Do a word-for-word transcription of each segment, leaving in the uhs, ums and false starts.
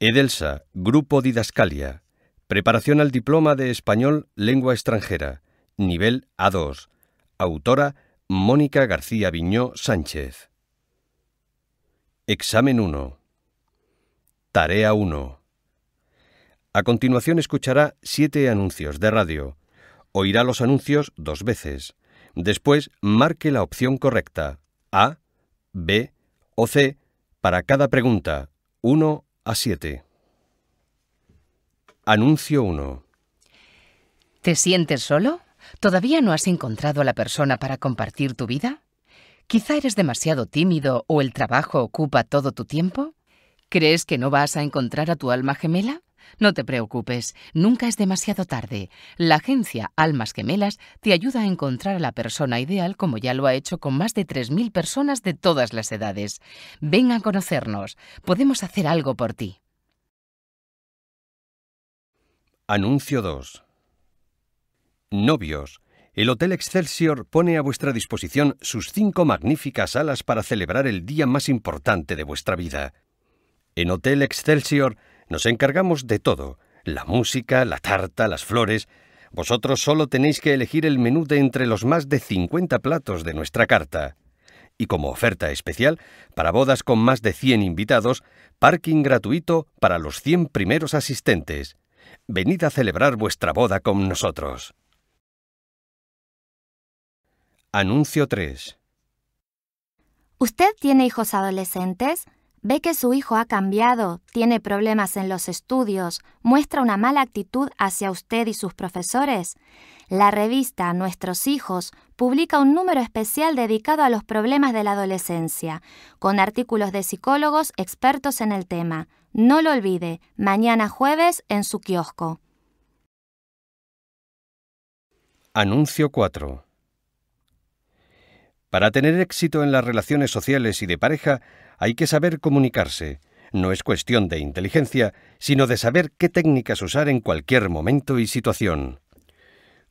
Edelsa, Grupo Didascalia. Preparación al Diploma de Español Lengua Extranjera. Nivel A dos. Autora, Mónica García Viñó Sánchez. Examen uno. Tarea uno. A continuación escuchará siete anuncios de radio. Oirá los anuncios dos veces. Después marque la opción correcta, A, B o C, para cada pregunta, uno a siete. Anuncio uno. ¿Te sientes solo? ¿Todavía no has encontrado a la persona para compartir tu vida? ¿Quizá eres demasiado tímido o el trabajo ocupa todo tu tiempo? ¿Crees que no vas a encontrar a tu alma gemela? No te preocupes, nunca es demasiado tarde. La agencia Almas Gemelas te ayuda a encontrar a la persona ideal, como ya lo ha hecho con más de tres mil personas de todas las edades. Ven a conocernos. Podemos hacer algo por ti. Anuncio dos. Novios. El Hotel Excelsior pone a vuestra disposición sus cinco magníficas salas para celebrar el día más importante de vuestra vida. En Hotel Excelsior nos encargamos de todo, la música, la tarta, las flores. Vosotros solo tenéis que elegir el menú de entre los más de cincuenta platos de nuestra carta. Y como oferta especial, para bodas con más de cien invitados, parking gratuito para los cien primeros asistentes. Venid a celebrar vuestra boda con nosotros. Anuncio tres. ¿Usted tiene hijos adolescentes? Ve que su hijo ha cambiado, tiene problemas en los estudios, muestra una mala actitud hacia usted y sus profesores. La revista Nuestros Hijos publica un número especial dedicado a los problemas de la adolescencia, con artículos de psicólogos expertos en el tema. No lo olvide, mañana jueves en su kiosco. Anuncio cuatro. Para tener éxito en las relaciones sociales y de pareja, hay que saber comunicarse. No es cuestión de inteligencia, sino de saber qué técnicas usar en cualquier momento y situación.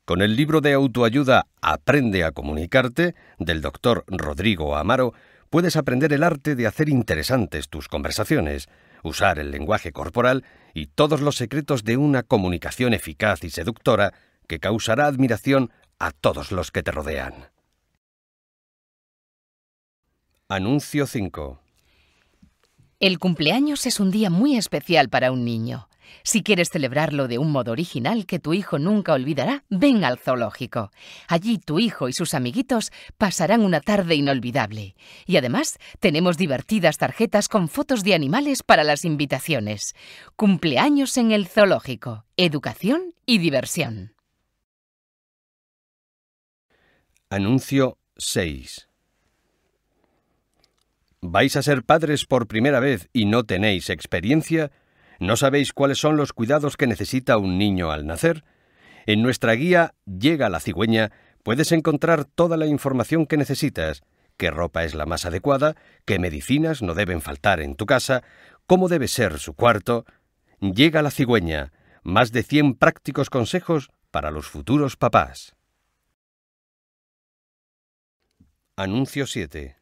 Con el libro de autoayuda Aprende a comunicarte, del doctor Rodrigo Amaro, puedes aprender el arte de hacer interesantes tus conversaciones, usar el lenguaje corporal y todos los secretos de una comunicación eficaz y seductora que causará admiración a todos los que te rodean. Anuncio cinco. El cumpleaños es un día muy especial para un niño. Si quieres celebrarlo de un modo original que tu hijo nunca olvidará, ven al zoológico. Allí tu hijo y sus amiguitos pasarán una tarde inolvidable. Y además tenemos divertidas tarjetas con fotos de animales para las invitaciones. Cumpleaños en el zoológico. Educación y diversión. Anuncio seis. ¿Vais a ser padres por primera vez y no tenéis experiencia? ¿No sabéis cuáles son los cuidados que necesita un niño al nacer? En nuestra guía Llega la cigüeña puedes encontrar toda la información que necesitas. ¿Qué ropa es la más adecuada? ¿Qué medicinas no deben faltar en tu casa? ¿Cómo debe ser su cuarto? Llega la cigüeña. Más de cien prácticos consejos para los futuros papás. Anuncio siete.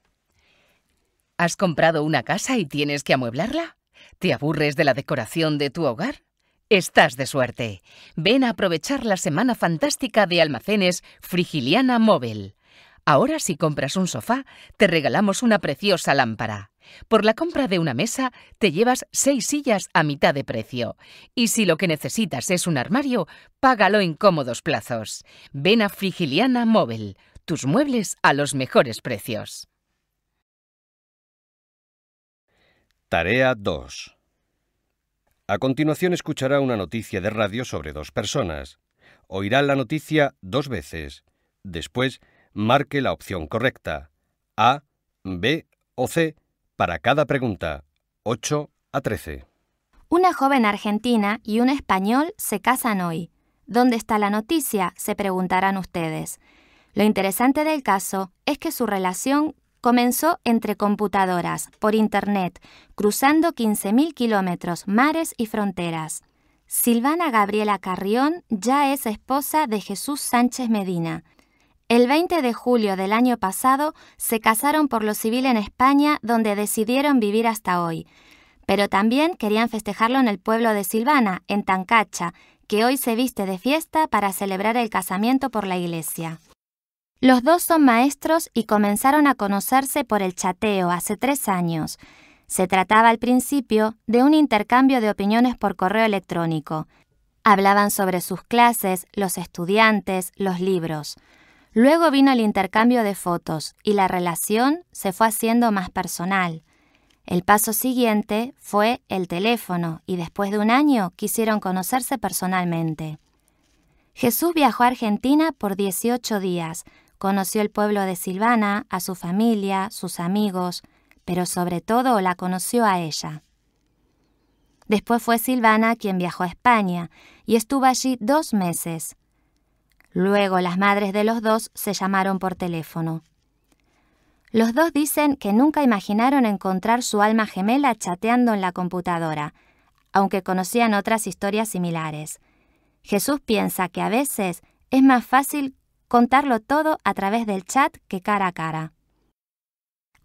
¿Has comprado una casa y tienes que amueblarla? ¿Te aburres de la decoración de tu hogar? Estás de suerte. Ven a aprovechar la semana fantástica de almacenes Frigiliana Móvil. Ahora, si compras un sofá, te regalamos una preciosa lámpara. Por la compra de una mesa, te llevas seis sillas a mitad de precio. Y si lo que necesitas es un armario, págalo en cómodos plazos. Ven a Frigiliana Móvil. Tus muebles a los mejores precios. Tarea dos. A continuación escuchará una noticia de radio sobre dos personas. Oirá la noticia dos veces. Después, marque la opción correcta, A, B o C, para cada pregunta, ocho a trece. Una joven argentina y un español se casan hoy. ¿Dónde está la noticia?, se preguntarán ustedes. Lo interesante del caso es que su relación comenzó entre computadoras, por Internet, cruzando quince mil kilómetros, mares y fronteras. Silvana Gabriela Carrión ya es esposa de Jesús Sánchez Medina. El veinte de julio del año pasado se casaron por lo civil en España, donde decidieron vivir hasta hoy. Pero también querían festejarlo en el pueblo de Silvana, en Tancacha, que hoy se viste de fiesta para celebrar el casamiento por la iglesia. Los dos son maestros y comenzaron a conocerse por el chateo hace tres años. Se trataba al principio de un intercambio de opiniones por correo electrónico. Hablaban sobre sus clases, los estudiantes, los libros. Luego vino el intercambio de fotos y la relación se fue haciendo más personal. El paso siguiente fue el teléfono y después de un año quisieron conocerse personalmente. Jesús viajó a Argentina por dieciocho días. Conoció el pueblo de Silvana, a su familia, sus amigos, pero sobre todo la conoció a ella. Después fue Silvana quien viajó a España y estuvo allí dos meses. Luego las madres de los dos se llamaron por teléfono. Los dos dicen que nunca imaginaron encontrar su alma gemela chateando en la computadora, aunque conocían otras historias similares. Jesús piensa que a veces es más fácil contarlo todo a través del chat que cara a cara.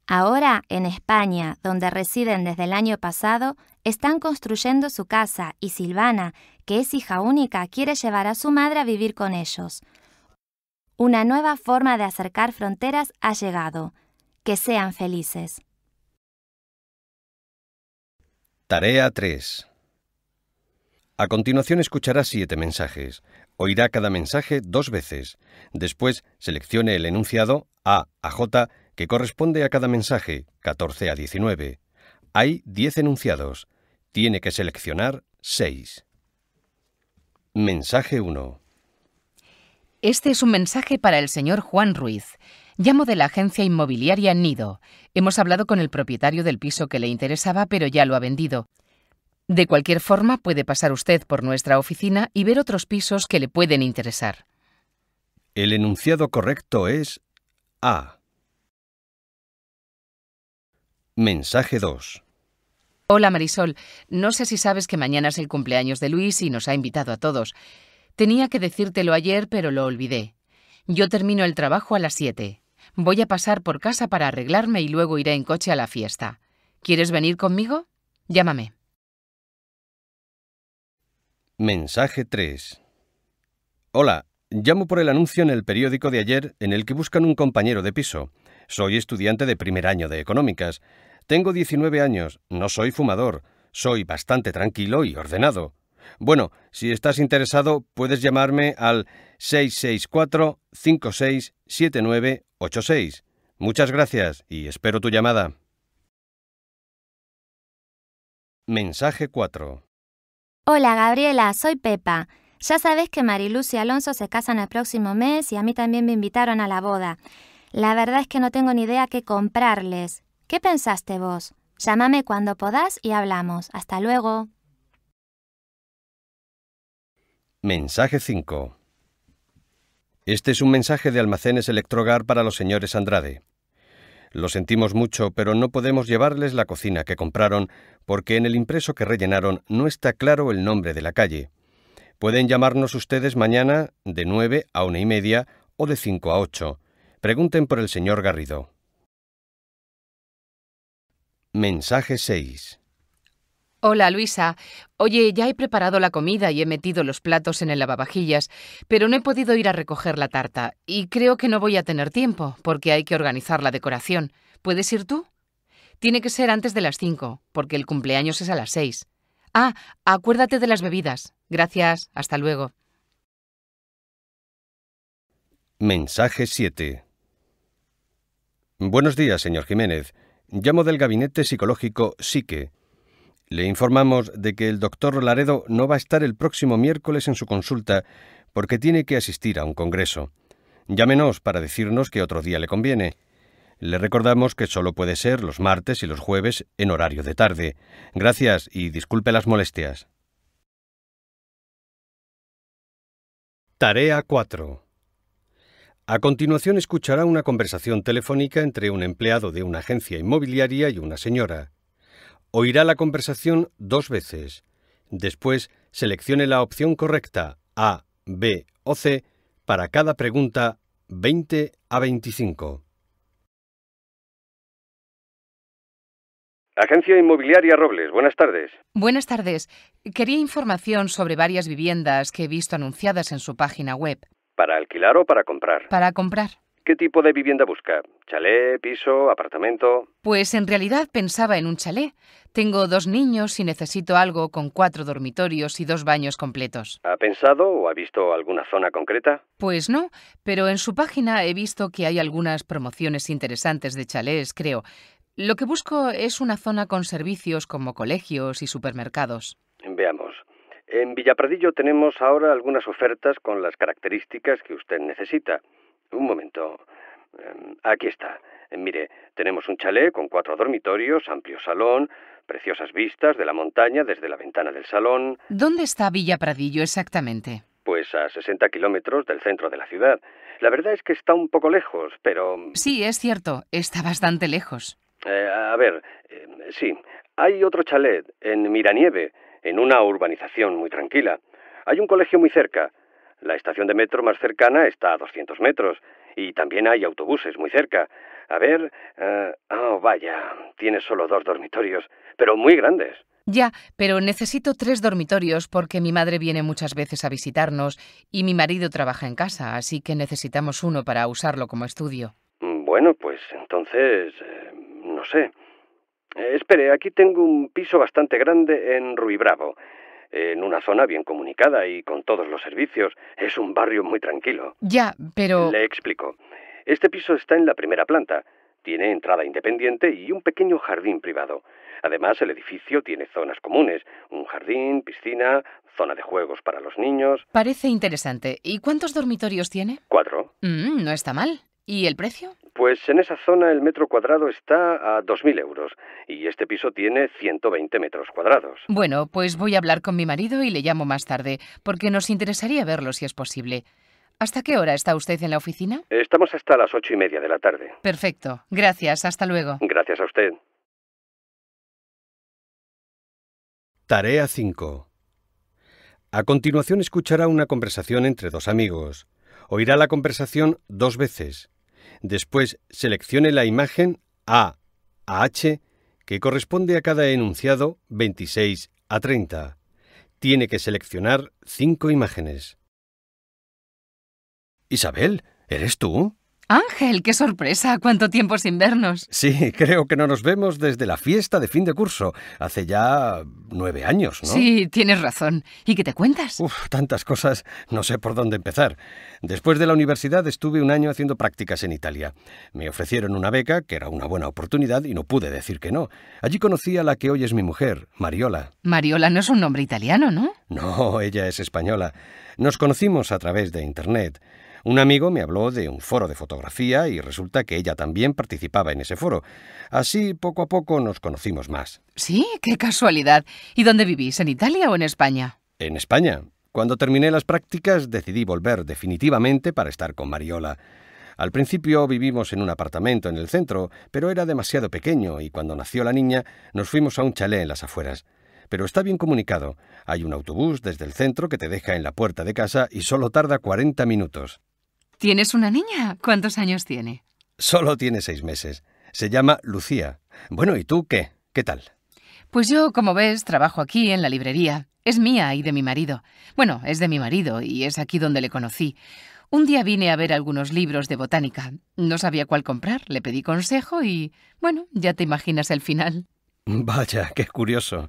Ahora, en España, donde residen desde el año pasado, están construyendo su casa y Silvana, que es hija única, quiere llevar a su madre a vivir con ellos. Una nueva forma de acercar fronteras ha llegado. Que sean felices. Tarea tres. A continuación escuchará siete mensajes. Oirá cada mensaje dos veces. Después seleccione el enunciado A a J que corresponde a cada mensaje, catorce a diecinueve. Hay diez enunciados. Tiene que seleccionar seis. Mensaje uno. Este es un mensaje para el señor Juan Ruiz. Llamo de la agencia inmobiliaria Nido. Hemos hablado con el propietario del piso que le interesaba, pero ya lo ha vendido. De cualquier forma, puede pasar usted por nuestra oficina y ver otros pisos que le pueden interesar. El enunciado correcto es A. Mensaje dos. Hola Marisol, no sé si sabes que mañana es el cumpleaños de Luis y nos ha invitado a todos. Tenía que decírtelo ayer, pero lo olvidé. Yo termino el trabajo a las siete. Voy a pasar por casa para arreglarme y luego iré en coche a la fiesta. ¿Quieres venir conmigo? Llámame. Mensaje tres. Hola, llamo por el anuncio en el periódico de ayer en el que buscan un compañero de piso. Soy estudiante de primer año de económicas. Tengo diecinueve años, no soy fumador. Soy bastante tranquilo y ordenado. Bueno, si estás interesado, puedes llamarme al seis seis cuatro, cinco seis siete nueve ocho seis. Muchas gracias y espero tu llamada. Mensaje cuatro. Hola Gabriela, soy Pepa. Ya sabes que Mariluz y Alonso se casan el próximo mes y a mí también me invitaron a la boda. La verdad es que no tengo ni idea qué comprarles. ¿Qué pensaste vos? Llámame cuando podás y hablamos. Hasta luego. Mensaje cinco. Este es un mensaje de Almacenes Electrogar para los señores Andrade. Lo sentimos mucho, pero no podemos llevarles la cocina que compraron porque en el impreso que rellenaron no está claro el nombre de la calle. Pueden llamarnos ustedes mañana de nueve a una y media o de cinco a ocho. Pregunten por el señor Garrido. Mensaje seis. Hola Luisa, oye, ya he preparado la comida y he metido los platos en el lavavajillas, pero no he podido ir a recoger la tarta y creo que no voy a tener tiempo porque hay que organizar la decoración. ¿Puedes ir tú? Tiene que ser antes de las cinco, porque el cumpleaños es a las seis. Ah, acuérdate de las bebidas. Gracias, hasta luego. Mensaje siete. Buenos días, señor Jiménez. Llamo del gabinete psicológico Psique. Le informamos de que el doctor Laredo no va a estar el próximo miércoles en su consulta porque tiene que asistir a un congreso. Llámenos para decirnos que otro día le conviene. Le recordamos que solo puede ser los martes y los jueves en horario de tarde. Gracias y disculpe las molestias. Tarea cuatro. A continuación escuchará una conversación telefónica entre un empleado de una agencia inmobiliaria y una señora. Oirá la conversación dos veces. Después, seleccione la opción correcta, A, B o C, para cada pregunta, veinte a veinticinco. Agencia Inmobiliaria Robles, buenas tardes. Buenas tardes. Quería información sobre varias viviendas que he visto anunciadas en su página web. ¿Para alquilar o para comprar? Para comprar. ¿Qué tipo de vivienda busca? ¿Chalet, piso, apartamento? Pues en realidad pensaba en un chalet. Tengo dos niños y necesito algo con cuatro dormitorios y dos baños completos. ¿Ha pensado o ha visto alguna zona concreta? Pues no, pero en su página he visto que hay algunas promociones interesantes de chalets, creo. Lo que busco es una zona con servicios como colegios y supermercados. Veamos. En Villapradillo tenemos ahora algunas ofertas con las características que usted necesita. Un momento. Aquí está. Mire, tenemos un chalet con cuatro dormitorios, amplio salón, preciosas vistas de la montaña desde la ventana del salón. ¿Dónde está Villapradillo exactamente? Pues a sesenta kilómetros del centro de la ciudad. La verdad es que está un poco lejos, pero... Sí, es cierto. Está bastante lejos. Eh, a ver, eh, sí. Hay otro chalet en Miranieve, en una urbanización muy tranquila. Hay un colegio muy cerca. La estación de metro más cercana está a doscientos metros y también hay autobuses muy cerca. A ver... Uh, oh, vaya, tiene solo dos dormitorios, pero muy grandes. Ya, pero necesito tres dormitorios porque mi madre viene muchas veces a visitarnos y mi marido trabaja en casa, así que necesitamos uno para usarlo como estudio. Bueno, pues entonces... Eh, no sé. Eh, espere, aquí tengo un piso bastante grande en Ruibravo. En una zona bien comunicada y con todos los servicios. Es un barrio muy tranquilo. Ya, pero... Le explico. Este piso está en la primera planta. Tiene entrada independiente y un pequeño jardín privado. Además, el edificio tiene zonas comunes. Un jardín, piscina, zona de juegos para los niños... Parece interesante. ¿Y cuántos dormitorios tiene? Cuatro. Mm, no está mal. ¿Y el precio? Pues en esa zona el metro cuadrado está a dos mil euros y este piso tiene ciento veinte metros cuadrados. Bueno, pues voy a hablar con mi marido y le llamo más tarde, porque nos interesaría verlo si es posible. ¿Hasta qué hora está usted en la oficina? Estamos hasta las ocho y media de la tarde. Perfecto. Gracias. Hasta luego. Gracias a usted. Tarea cinco. A continuación escuchará una conversación entre dos amigos. Oirá la conversación dos veces. Después, seleccione la imagen A a H que corresponde a cada enunciado veintiséis a treinta. Tiene que seleccionar cinco imágenes. Isabel, ¿eres tú? Ángel, qué sorpresa. ¿Cuánto tiempo sin vernos? Sí, creo que no nos vemos desde la fiesta de fin de curso. Hace ya nueve años, ¿no? Sí, tienes razón. ¿Y qué te cuentas? Uf, tantas cosas. No sé por dónde empezar. Después de la universidad estuve un año haciendo prácticas en Italia. Me ofrecieron una beca, que era una buena oportunidad, y no pude decir que no. Allí conocí a la que hoy es mi mujer, Mariola. Mariola no es un nombre italiano, ¿no? No, ella es española. Nos conocimos a través de Internet. Un amigo me habló de un foro de fotografía y resulta que ella también participaba en ese foro. Así, poco a poco, nos conocimos más. Sí, qué casualidad. ¿Y dónde vivís? ¿En Italia o en España? En España. Cuando terminé las prácticas, decidí volver definitivamente para estar con Mariola. Al principio vivimos en un apartamento en el centro, pero era demasiado pequeño y cuando nació la niña nos fuimos a un chalet en las afueras. Pero está bien comunicado. Hay un autobús desde el centro que te deja en la puerta de casa y solo tarda cuarenta minutos. ¿Tienes una niña? ¿Cuántos años tiene? Solo tiene seis meses. Se llama Lucía. Bueno, ¿y tú qué? ¿Qué tal? Pues yo, como ves, trabajo aquí en la librería. Es mía y de mi marido. Bueno, es de mi marido y es aquí donde le conocí. Un día vine a ver algunos libros de botánica. No sabía cuál comprar, le pedí consejo y, bueno, ya te imaginas el final. Vaya, qué curioso.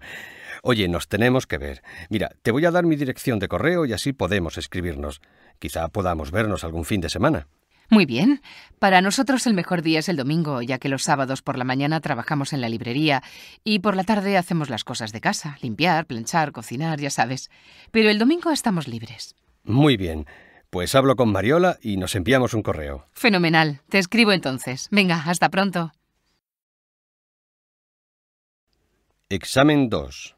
Oye, nos tenemos que ver. Mira, te voy a dar mi dirección de correo y así podemos escribirnos. Quizá podamos vernos algún fin de semana. Muy bien. Para nosotros el mejor día es el domingo, ya que los sábados por la mañana trabajamos en la librería y por la tarde hacemos las cosas de casa, limpiar, planchar, cocinar, ya sabes. Pero el domingo estamos libres. Muy bien. Pues hablo con Mariola y nos enviamos un correo. Fenomenal. Te escribo entonces. Venga, hasta pronto. Examen dos.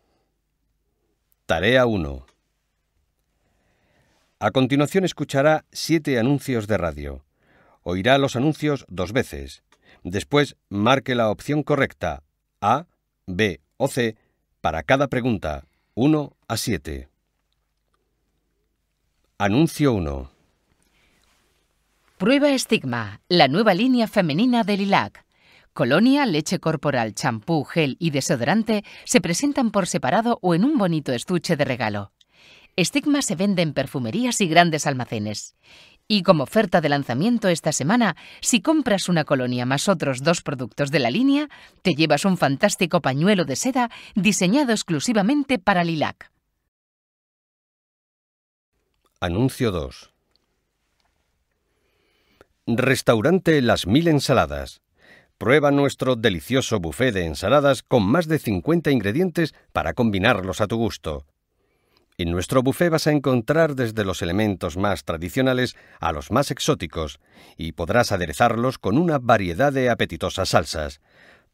Tarea uno. A continuación escuchará siete anuncios de radio. Oirá los anuncios dos veces. Después marque la opción correcta A, B o C para cada pregunta, uno a siete. Anuncio uno. Prueba Estigma, la nueva línea femenina de Lilac. Colonia, leche corporal, champú, gel y desodorante se presentan por separado o en un bonito estuche de regalo. Estigma se vende en perfumerías y grandes almacenes. Y como oferta de lanzamiento esta semana, si compras una colonia más otros dos productos de la línea, te llevas un fantástico pañuelo de seda diseñado exclusivamente para Lilac. Anuncio dos. Restaurante Las Mil Ensaladas. Prueba nuestro delicioso buffet de ensaladas con más de cincuenta ingredientes para combinarlos a tu gusto. En nuestro buffet vas a encontrar desde los elementos más tradicionales a los más exóticos y podrás aderezarlos con una variedad de apetitosas salsas.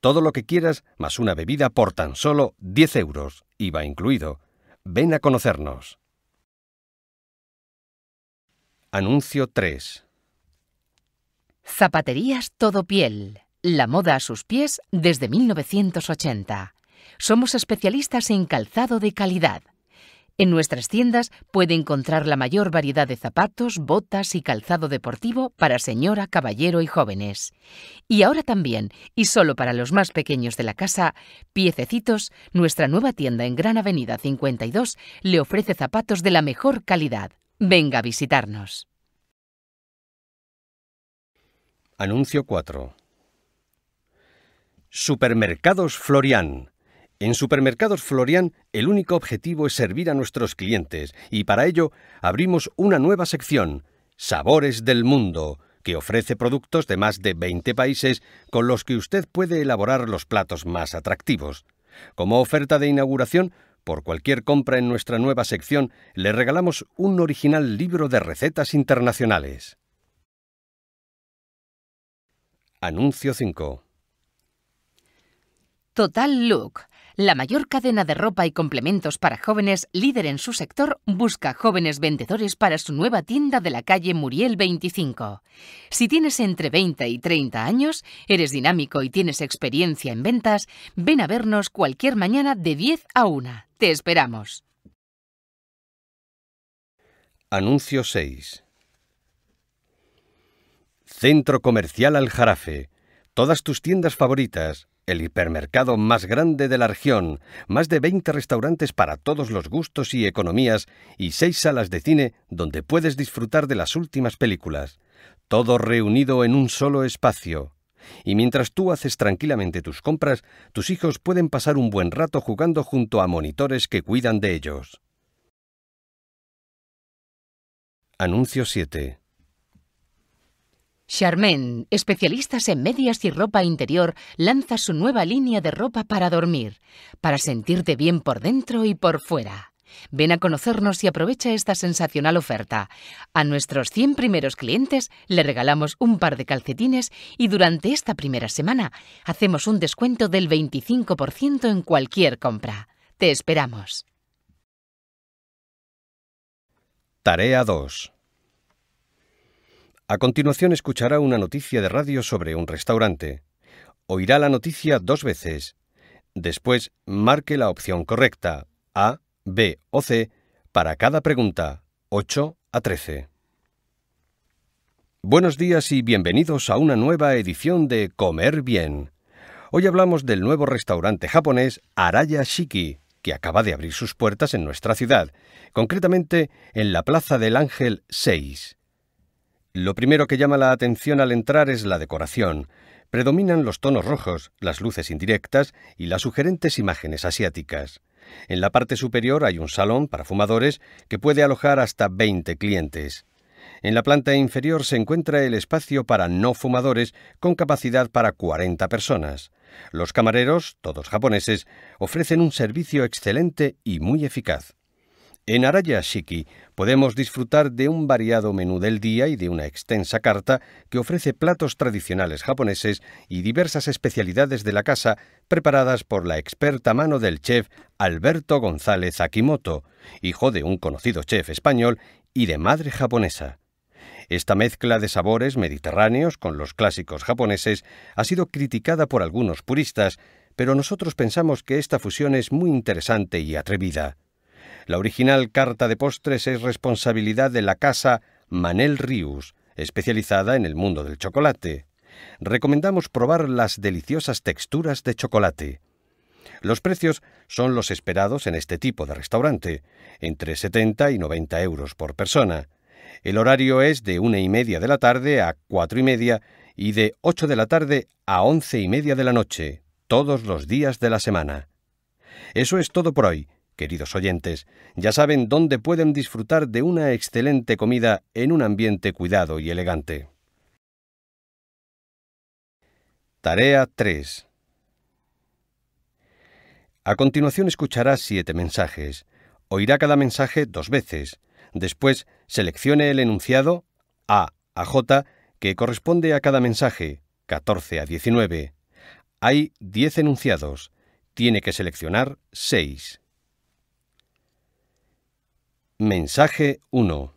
Todo lo que quieras más una bebida por tan solo diez euros, I V A incluido. Ven a conocernos. Anuncio tres. Zapaterías Todo Piel. La moda a sus pies desde mil novecientos ochenta. Somos especialistas en calzado de calidad. En nuestras tiendas puede encontrar la mayor variedad de zapatos, botas y calzado deportivo para señora, caballero y jóvenes. Y ahora también, y solo para los más pequeños de la casa, Piececitos, nuestra nueva tienda en Gran Avenida cincuenta y dos, le ofrece zapatos de la mejor calidad. Venga a visitarnos. Anuncio cuatro. Supermercados Florián. En Supermercados Florián, el único objetivo es servir a nuestros clientes y para ello abrimos una nueva sección, Sabores del Mundo, que ofrece productos de más de veinte países con los que usted puede elaborar los platos más atractivos. Como oferta de inauguración, por cualquier compra en nuestra nueva sección, le regalamos un original libro de recetas internacionales. Anuncio cinco. Total Look. La mayor cadena de ropa y complementos para jóvenes, líder en su sector, busca jóvenes vendedores para su nueva tienda de la calle Muriel veinticinco. Si tienes entre veinte y treinta años, eres dinámico y tienes experiencia en ventas, ven a vernos cualquier mañana de diez a una. Te esperamos. Anuncio seis. Centro Comercial Aljarafe. Todas tus tiendas favoritas. El hipermercado más grande de la región, más de veinte restaurantes para todos los gustos y economías y seis salas de cine donde puedes disfrutar de las últimas películas. Todo reunido en un solo espacio. Y mientras tú haces tranquilamente tus compras, tus hijos pueden pasar un buen rato jugando junto a monitores que cuidan de ellos. Anuncio siete. Charmen, especialistas en medias y ropa interior, lanza su nueva línea de ropa para dormir, para sentirte bien por dentro y por fuera. Ven a conocernos y aprovecha esta sensacional oferta. A nuestros cien primeros clientes le regalamos un par de calcetines y durante esta primera semana hacemos un descuento del veinticinco por ciento en cualquier compra. Te esperamos. Tarea dos. A continuación escuchará una noticia de radio sobre un restaurante. Oirá la noticia dos veces. Después, marque la opción correcta, A, B o C, para cada pregunta, ocho a trece. Buenos días y bienvenidos a una nueva edición de Comer Bien. Hoy hablamos del nuevo restaurante japonés Arayashiki, que acaba de abrir sus puertas en nuestra ciudad, concretamente en la Plaza del Ángel seis. Lo primero que llama la atención al entrar es la decoración. Predominan los tonos rojos, las luces indirectas y las sugerentes imágenes asiáticas. En la parte superior hay un salón para fumadores que puede alojar hasta veinte clientes. En la planta inferior se encuentra el espacio para no fumadores con capacidad para cuarenta personas. Los camareros, todos japoneses, ofrecen un servicio excelente y muy eficaz. En Arayashiki podemos disfrutar de un variado menú del día y de una extensa carta que ofrece platos tradicionales japoneses y diversas especialidades de la casa preparadas por la experta mano del chef Alberto González Akimoto, hijo de un conocido chef español y de madre japonesa. Esta mezcla de sabores mediterráneos con los clásicos japoneses ha sido criticada por algunos puristas, pero nosotros pensamos que esta fusión es muy interesante y atrevida. La original carta de postres es responsabilidad de la casa Manel Rius, especializada en el mundo del chocolate. recomendamos probar las deliciosas texturas de chocolate. Los precios son los esperados en este tipo de restaurante, entre setenta y noventa euros por persona. El horario es de una y media de la tarde a cuatro y media y de ocho de la tarde a once y media de la noche, todos los días de la semana. Eso es todo por hoy, queridos oyentes. Ya saben dónde pueden disfrutar de una excelente comida en un ambiente cuidado y elegante. Tarea tres. A continuación escuchará siete mensajes. Oirá cada mensaje dos veces. Después, seleccione el enunciado A a J que corresponde a cada mensaje, catorce a diecinueve. Hay diez enunciados. Tiene que seleccionar seis. Mensaje uno.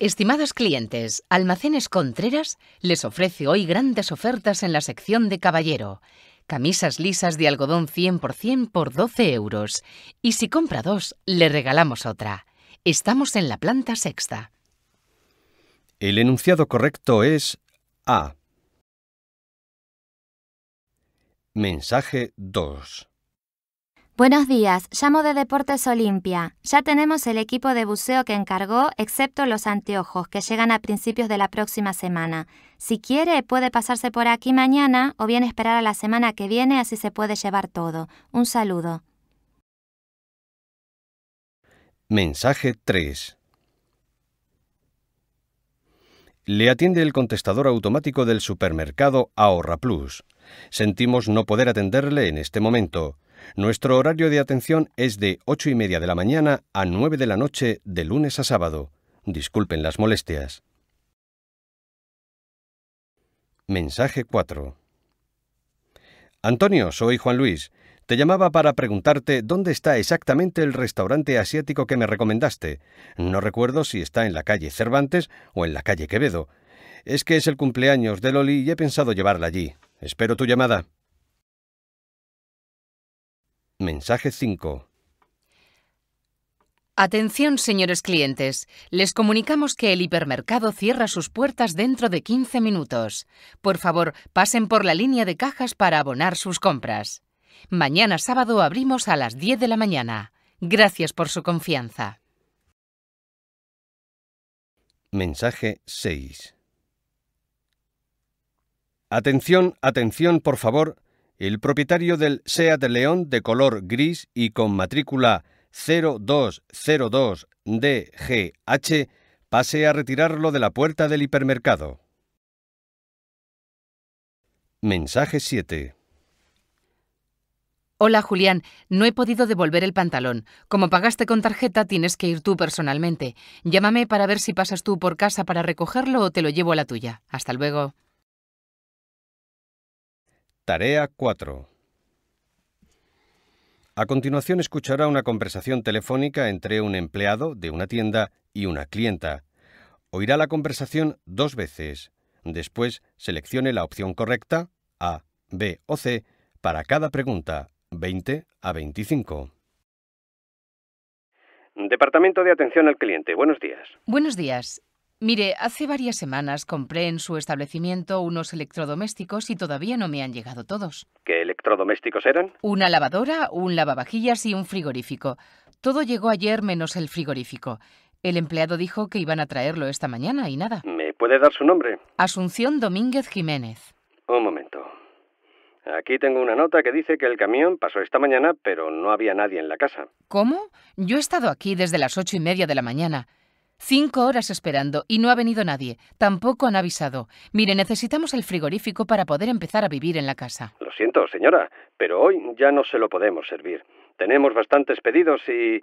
Estimados clientes, Almacenes Contreras les ofrece hoy grandes ofertas en la sección de caballero. Camisas lisas de algodón cien por cien por doce euros. Y si compra dos, le regalamos otra. Estamos en la planta sexta. El enunciado correcto es A. Mensaje dos. Buenos días, llamo de Deportes Olimpia. Ya tenemos el equipo de buceo que encargó, excepto los anteojos, que llegan a principios de la próxima semana. Si quiere, puede pasarse por aquí mañana o bien esperar a la semana que viene, así se puede llevar todo. Un saludo. Mensaje tres. Le atiende el contestador automático del supermercado Ahorra Plus. Sentimos no poder atenderle en este momento. Nuestro horario de atención es de ocho y media de la mañana a nueve de la noche de lunes a sábado. Disculpen las molestias. Mensaje cuatro. Antonio, soy Juan Luis. Te llamaba para preguntarte dónde está exactamente el restaurante asiático que me recomendaste. No recuerdo si está en la calle Cervantes o en la calle Quevedo. Es que es el cumpleaños de Loli y he pensado llevarla allí. Espero tu llamada. Mensaje cinco. Atención, señores clientes. Les comunicamos que el hipermercado cierra sus puertas dentro de quince minutos. Por favor, pasen por la línea de cajas para abonar sus compras. Mañana sábado abrimos a las diez de la mañana. Gracias por su confianza. Mensaje seis. Atención, atención, por favor. El propietario del SEAT León de color gris y con matrícula cero dos cero dos D G H pase a retirarlo de la puerta del hipermercado. Mensaje siete. Hola, Julián. No he podido devolver el pantalón. Como pagaste con tarjeta, tienes que ir tú personalmente. Llámame para ver si pasas tú por casa para recogerlo o te lo llevo a la tuya. Hasta luego. Tarea cuatro. A continuación escuchará una conversación telefónica entre un empleado de una tienda y una clienta. Oirá la conversación dos veces. Después, seleccione la opción correcta, A, B o C, para cada pregunta. veinte a veinticinco. Departamento de Atención al Cliente. Buenos días. Buenos días. Mire, hace varias semanas compré en su establecimiento unos electrodomésticos y todavía no me han llegado todos. ¿Qué electrodomésticos eran? Una lavadora, un lavavajillas y un frigorífico. Todo llegó ayer menos el frigorífico. El empleado dijo que iban a traerlo esta mañana y nada. ¿Me puede dar su nombre? Asunción Domínguez Jiménez. Un momento. Aquí tengo una nota que dice que el camión pasó esta mañana, pero no había nadie en la casa. ¿Cómo? Yo he estado aquí desde las ocho y media de la mañana. Cinco horas esperando y no ha venido nadie. Tampoco han avisado. Mire, necesitamos el frigorífico para poder empezar a vivir en la casa. Lo siento, señora, pero hoy ya no se lo podemos servir. Tenemos bastantes pedidos y...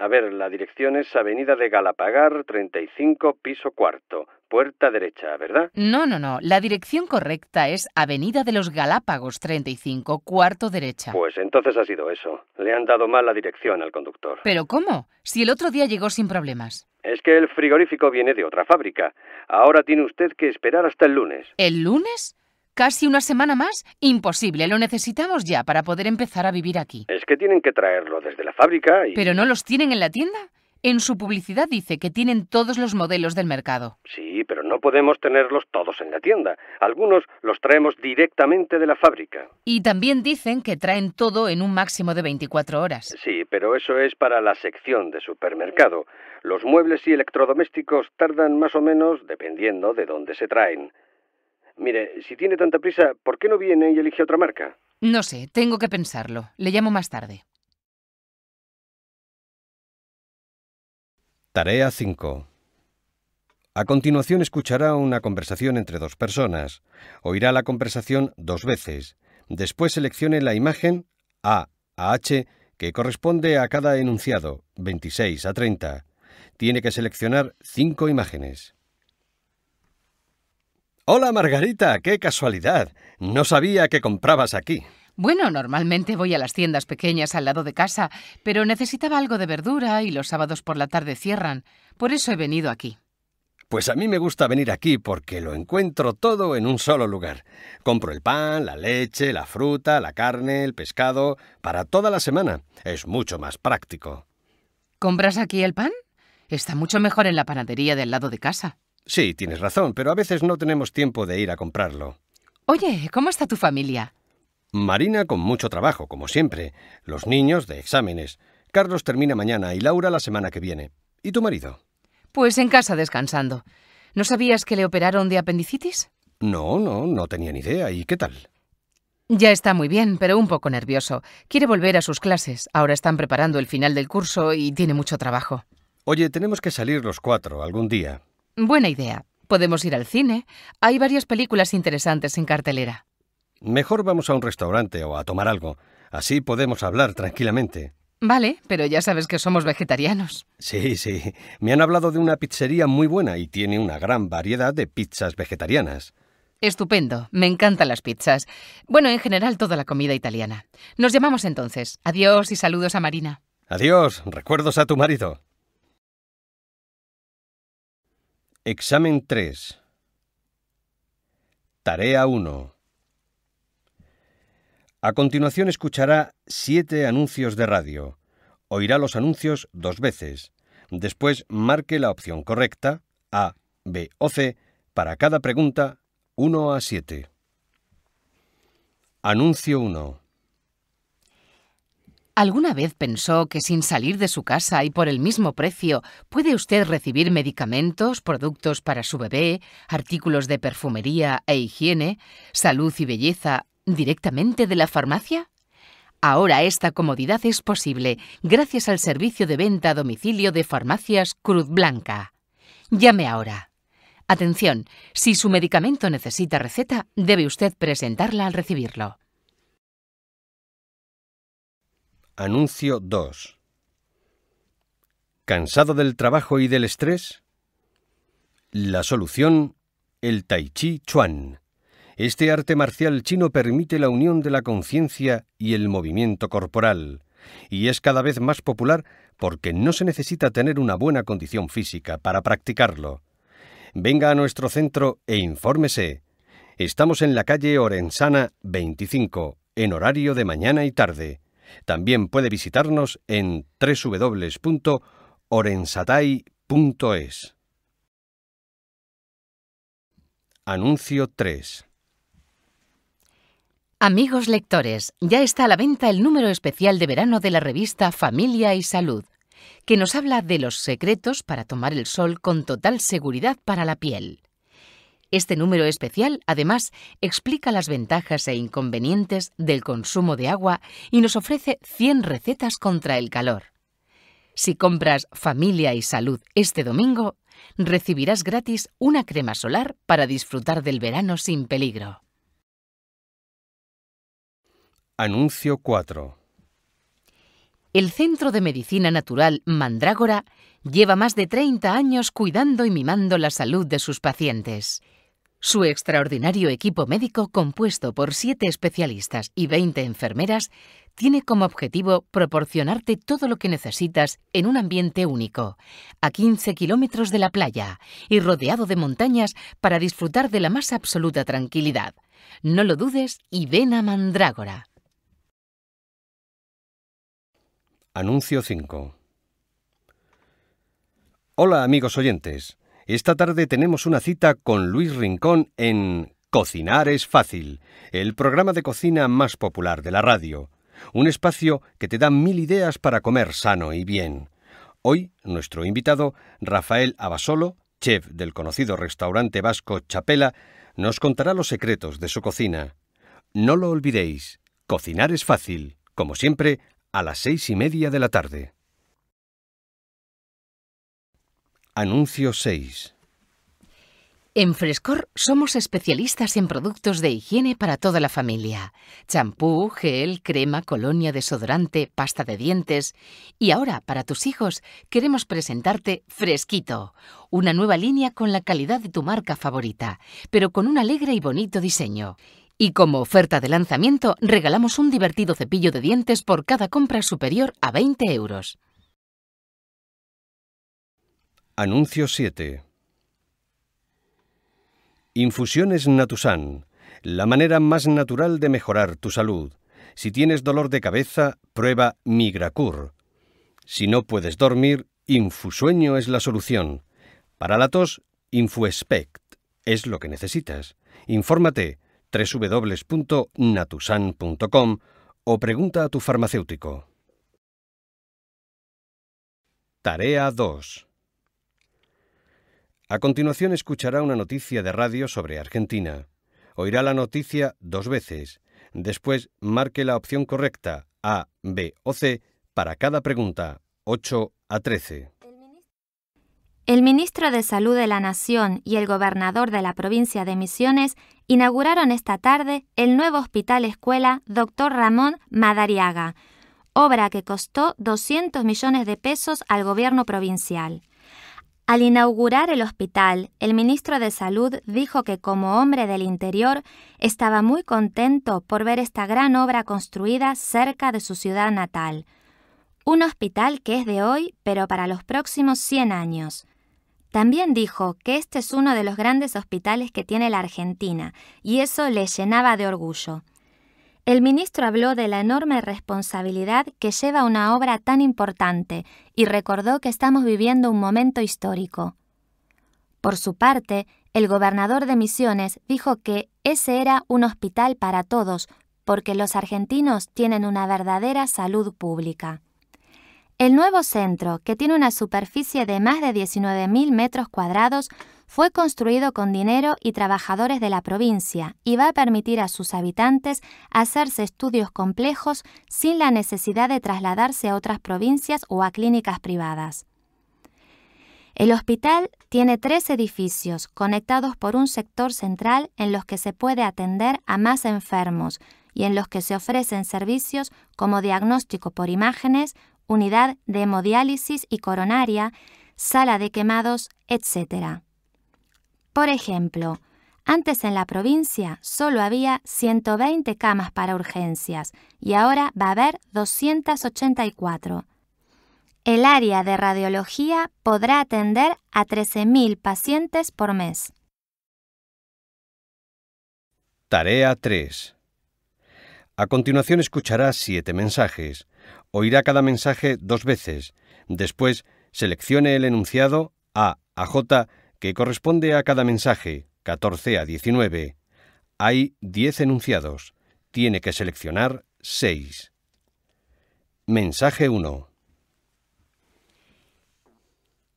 A ver, la dirección es Avenida de Galapagar, treinta y cinco, piso cuarto. Puerta derecha, ¿verdad? No, no, no. La dirección correcta es Avenida de los Galápagos, treinta y cinco, cuarto derecha. Pues entonces ha sido eso. Le han dado mal la dirección al conductor. ¿Pero cómo? Si el otro día llegó sin problemas. Es que el frigorífico viene de otra fábrica. Ahora tiene usted que esperar hasta el lunes. ¿El lunes? ¿Casi una semana más? Imposible, lo necesitamos ya para poder empezar a vivir aquí. Es que tienen que traerlo desde la fábrica y... ¿Pero no los tienen en la tienda? En su publicidad dice que tienen todos los modelos del mercado. Sí, pero no podemos tenerlos todos en la tienda. Algunos los traemos directamente de la fábrica. Y también dicen que traen todo en un máximo de veinticuatro horas. Sí, pero eso es para la sección de supermercado. Los muebles y electrodomésticos tardan más o menos dependiendo de dónde se traen. Mire, si tiene tanta prisa, ¿por qué no viene y elige otra marca? No sé, tengo que pensarlo. Le llamo más tarde. Tarea cinco. A continuación escuchará una conversación entre dos personas. Oirá la conversación dos veces. Después seleccione la imagen A a H que corresponde a cada enunciado, veintiséis a treinta. Tiene que seleccionar cinco imágenes. Hola Margarita, qué casualidad. No sabía que comprabas aquí. Bueno, normalmente voy a las tiendas pequeñas al lado de casa, pero necesitaba algo de verdura y los sábados por la tarde cierran. Por eso he venido aquí. Pues a mí me gusta venir aquí porque lo encuentro todo en un solo lugar. Compro el pan, la leche, la fruta, la carne, el pescado, para toda la semana. Es mucho más práctico. ¿Compras aquí el pan? Está mucho mejor en la panadería del lado de casa. Sí, tienes razón, pero a veces no tenemos tiempo de ir a comprarlo. Oye, ¿cómo está tu familia? Marina con mucho trabajo, como siempre. Los niños de exámenes. Carlos termina mañana y Laura la semana que viene. ¿Y tu marido? Pues en casa descansando. ¿No sabías que le operaron de apendicitis? No, no, no tenía ni idea. ¿Y qué tal? Ya está muy bien, pero un poco nervioso. Quiere volver a sus clases. Ahora están preparando el final del curso y tiene mucho trabajo. Oye, tenemos que salir los cuatro algún día. Buena idea. Podemos ir al cine. Hay varias películas interesantes en cartelera. Mejor vamos a un restaurante o a tomar algo. Así podemos hablar tranquilamente. Vale, pero ya sabes que somos vegetarianos. Sí, sí. Me han hablado de una pizzería muy buena y tiene una gran variedad de pizzas vegetarianas. Estupendo. Me encantan las pizzas. Bueno, en general toda la comida italiana. Nos llamamos entonces. Adiós y saludos a Marina. Adiós. Recuerdos a tu marido. Examen tres. Tarea uno. A continuación escuchará siete anuncios de radio. Oirá los anuncios dos veces. Después marque la opción correcta, A, B o C, para cada pregunta, uno a siete. Anuncio uno. ¿Alguna vez pensó que sin salir de su casa y por el mismo precio puede usted recibir medicamentos, productos para su bebé, artículos de perfumería e higiene, salud y belleza, directamente de la farmacia? Ahora esta comodidad es posible gracias al servicio de venta a domicilio de Farmacias Cruz Blanca. Llame ahora. Atención, si su medicamento necesita receta, debe usted presentarla al recibirlo. Anuncio dos. ¿Cansado del trabajo y del estrés? La solución, el Tai Chi Chuan. Este arte marcial chino permite la unión de la conciencia y el movimiento corporal, y es cada vez más popular porque no se necesita tener una buena condición física para practicarlo. Venga a nuestro centro e infórmese. Estamos en la calle Orensana veinticinco, en horario de mañana y tarde. También puede visitarnos en doble u doble u doble u punto orensatai punto es. Anuncio tres. Amigos lectores, ya está a la venta el número especial de verano de la revista Familia y Salud, que nos habla de los secretos para tomar el sol con total seguridad para la piel. Este número especial, además, explica las ventajas e inconvenientes del consumo de agua y nos ofrece cien recetas contra el calor. Si compras Familia y Salud este domingo, recibirás gratis una crema solar para disfrutar del verano sin peligro. Anuncio cuatro. El Centro de Medicina Natural Mandrágora lleva más de treinta años cuidando y mimando la salud de sus pacientes. Su extraordinario equipo médico, compuesto por siete especialistas y veinte enfermeras, tiene como objetivo proporcionarte todo lo que necesitas en un ambiente único, a quince kilómetros de la playa y rodeado de montañas para disfrutar de la más absoluta tranquilidad. No lo dudes y ven a Mandrágora. Anuncio cinco. Hola amigos oyentes, esta tarde tenemos una cita con Luis Rincón en Cocinar es Fácil, el programa de cocina más popular de la radio. Un espacio que te da mil ideas para comer sano y bien. Hoy, nuestro invitado, Rafael Abasolo, chef del conocido restaurante vasco Chapela, nos contará los secretos de su cocina. No lo olvidéis, Cocinar es Fácil, como siempre, a las seis y media de la tarde. Anuncio seis. En Frescor somos especialistas en productos de higiene para toda la familia. Champú, gel, crema, colonia, desodorante, pasta de dientes. Y ahora, para tus hijos, queremos presentarte Fresquito, una nueva línea con la calidad de tu marca favorita, pero con un alegre y bonito diseño. Y como oferta de lanzamiento, regalamos un divertido cepillo de dientes por cada compra superior a veinte euros. Anuncio siete. Infusiones Natusan, la manera más natural de mejorar tu salud. Si tienes dolor de cabeza, prueba Migracur. Si no puedes dormir, Infusueño es la solución. Para la tos, Infuespect es lo que necesitas. Infórmate w w w punto natusan punto com o pregunta a tu farmacéutico. Tarea dos. A continuación escuchará una noticia de radio sobre Argentina. Oirá la noticia dos veces. Después marque la opción correcta, A, B o C, para cada pregunta, ocho a trece. El ministro de Salud de la Nación y el gobernador de la provincia de Misiones inauguraron esta tarde el nuevo Hospital Escuela doctor Ramón Madariaga, obra que costó doscientos millones de pesos al gobierno provincial. Al inaugurar el hospital, el ministro de Salud dijo que como hombre del interior estaba muy contento por ver esta gran obra construida cerca de su ciudad natal. Un hospital que es de hoy, pero para los próximos cien años. También dijo que este es uno de los grandes hospitales que tiene la Argentina, y eso le llenaba de orgullo. El ministro habló de la enorme responsabilidad que lleva una obra tan importante y recordó que estamos viviendo un momento histórico. Por su parte, el gobernador de Misiones dijo que ese era un hospital para todos, porque los argentinos tienen una verdadera salud pública. El nuevo centro, que tiene una superficie de más de diecinueve mil metros cuadrados, fue construido con dinero y trabajadores de la provincia y va a permitir a sus habitantes hacerse estudios complejos sin la necesidad de trasladarse a otras provincias o a clínicas privadas. El hospital tiene tres edificios conectados por un sector central en los que se puede atender a más enfermos y en los que se ofrecen servicios como diagnóstico por imágenes, unidad de hemodiálisis y coronaria, sala de quemados, etcétera. Por ejemplo, antes en la provincia solo había ciento veinte camas para urgencias y ahora va a haber doscientas ochenta y cuatro. El área de radiología podrá atender a trece mil pacientes por mes. Tarea tres. A continuación escuchará siete mensajes. Oirá cada mensaje dos veces. Después, seleccione el enunciado A a J que corresponde a cada mensaje, catorce a diecinueve. Hay diez enunciados. Tiene que seleccionar seis. Mensaje uno.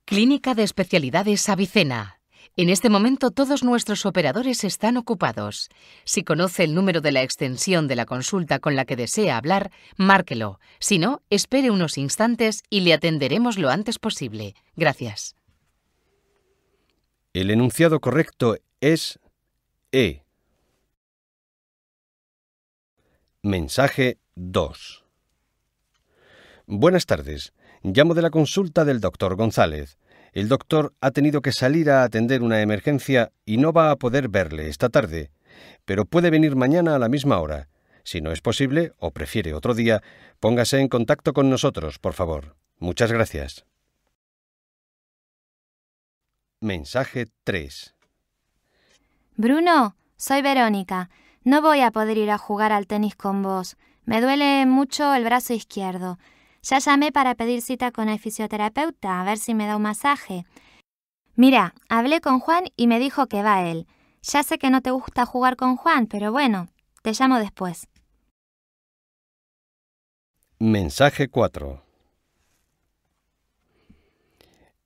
Clínica de Especialidades Avicena. En este momento todos nuestros operadores están ocupados. Si conoce el número de la extensión de la consulta con la que desea hablar, márquelo. Si no, espere unos instantes y le atenderemos lo antes posible. Gracias. El enunciado correcto es E. Mensaje dos. Buenas tardes. Llamo de la consulta del doctor González. El doctor ha tenido que salir a atender una emergencia y no va a poder verle esta tarde, pero puede venir mañana a la misma hora. Si no es posible, o prefiere otro día, póngase en contacto con nosotros, por favor. Muchas gracias. Mensaje tres. Bruno, soy Verónica. No voy a poder ir a jugar al tenis con vos. Me duele mucho el brazo izquierdo. Ya llamé para pedir cita con el fisioterapeuta a ver si me da un masaje. Mira, hablé con Juan y me dijo que va él. Ya sé que no te gusta jugar con Juan, pero bueno, te llamo después. Mensaje cuatro.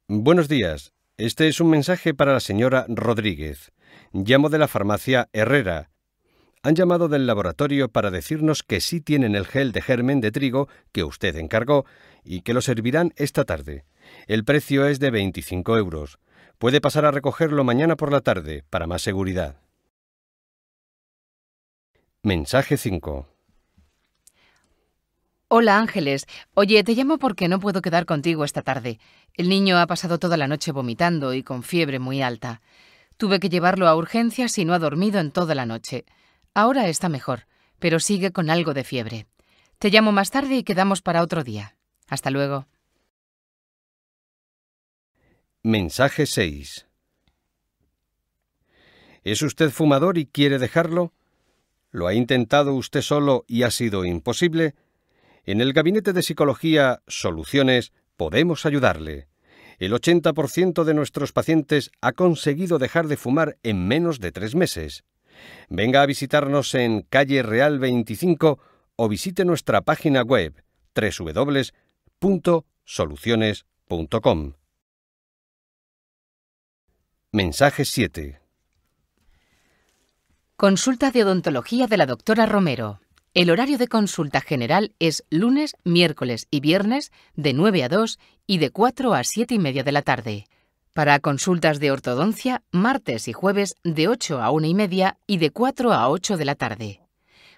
Buenos días. Este es un mensaje para la señora Rodríguez. Llamo de la farmacia Herrera. Han llamado del laboratorio para decirnos que sí tienen el gel de germen de trigo que usted encargó y que lo servirán esta tarde. El precio es de veinticinco euros. Puede pasar a recogerlo mañana por la tarde, para más seguridad. Mensaje cinco. Hola Ángeles. Oye, te llamo porque no puedo quedar contigo esta tarde. El niño ha pasado toda la noche vomitando y con fiebre muy alta. Tuve que llevarlo a urgencias y no ha dormido en toda la noche. Ahora está mejor, pero sigue con algo de fiebre. Te llamo más tarde y quedamos para otro día. Hasta luego. Mensaje seis. ¿Es usted fumador y quiere dejarlo? ¿Lo ha intentado usted solo y ha sido imposible? En el Gabinete de Psicología Soluciones podemos ayudarle. El ochenta por ciento de nuestros pacientes ha conseguido dejar de fumar en menos de tres meses. Venga a visitarnos en Calle Real veinticinco o visite nuestra página web doble u doble u doble u punto soluciones punto com. Mensaje siete. Consulta de odontología de la doctora Romero. El horario de consulta general es lunes, miércoles y viernes de nueve a dos y de cuatro a siete y media de la tarde. Para consultas de ortodoncia, martes y jueves de ocho a una y media y de cuatro a ocho de la tarde.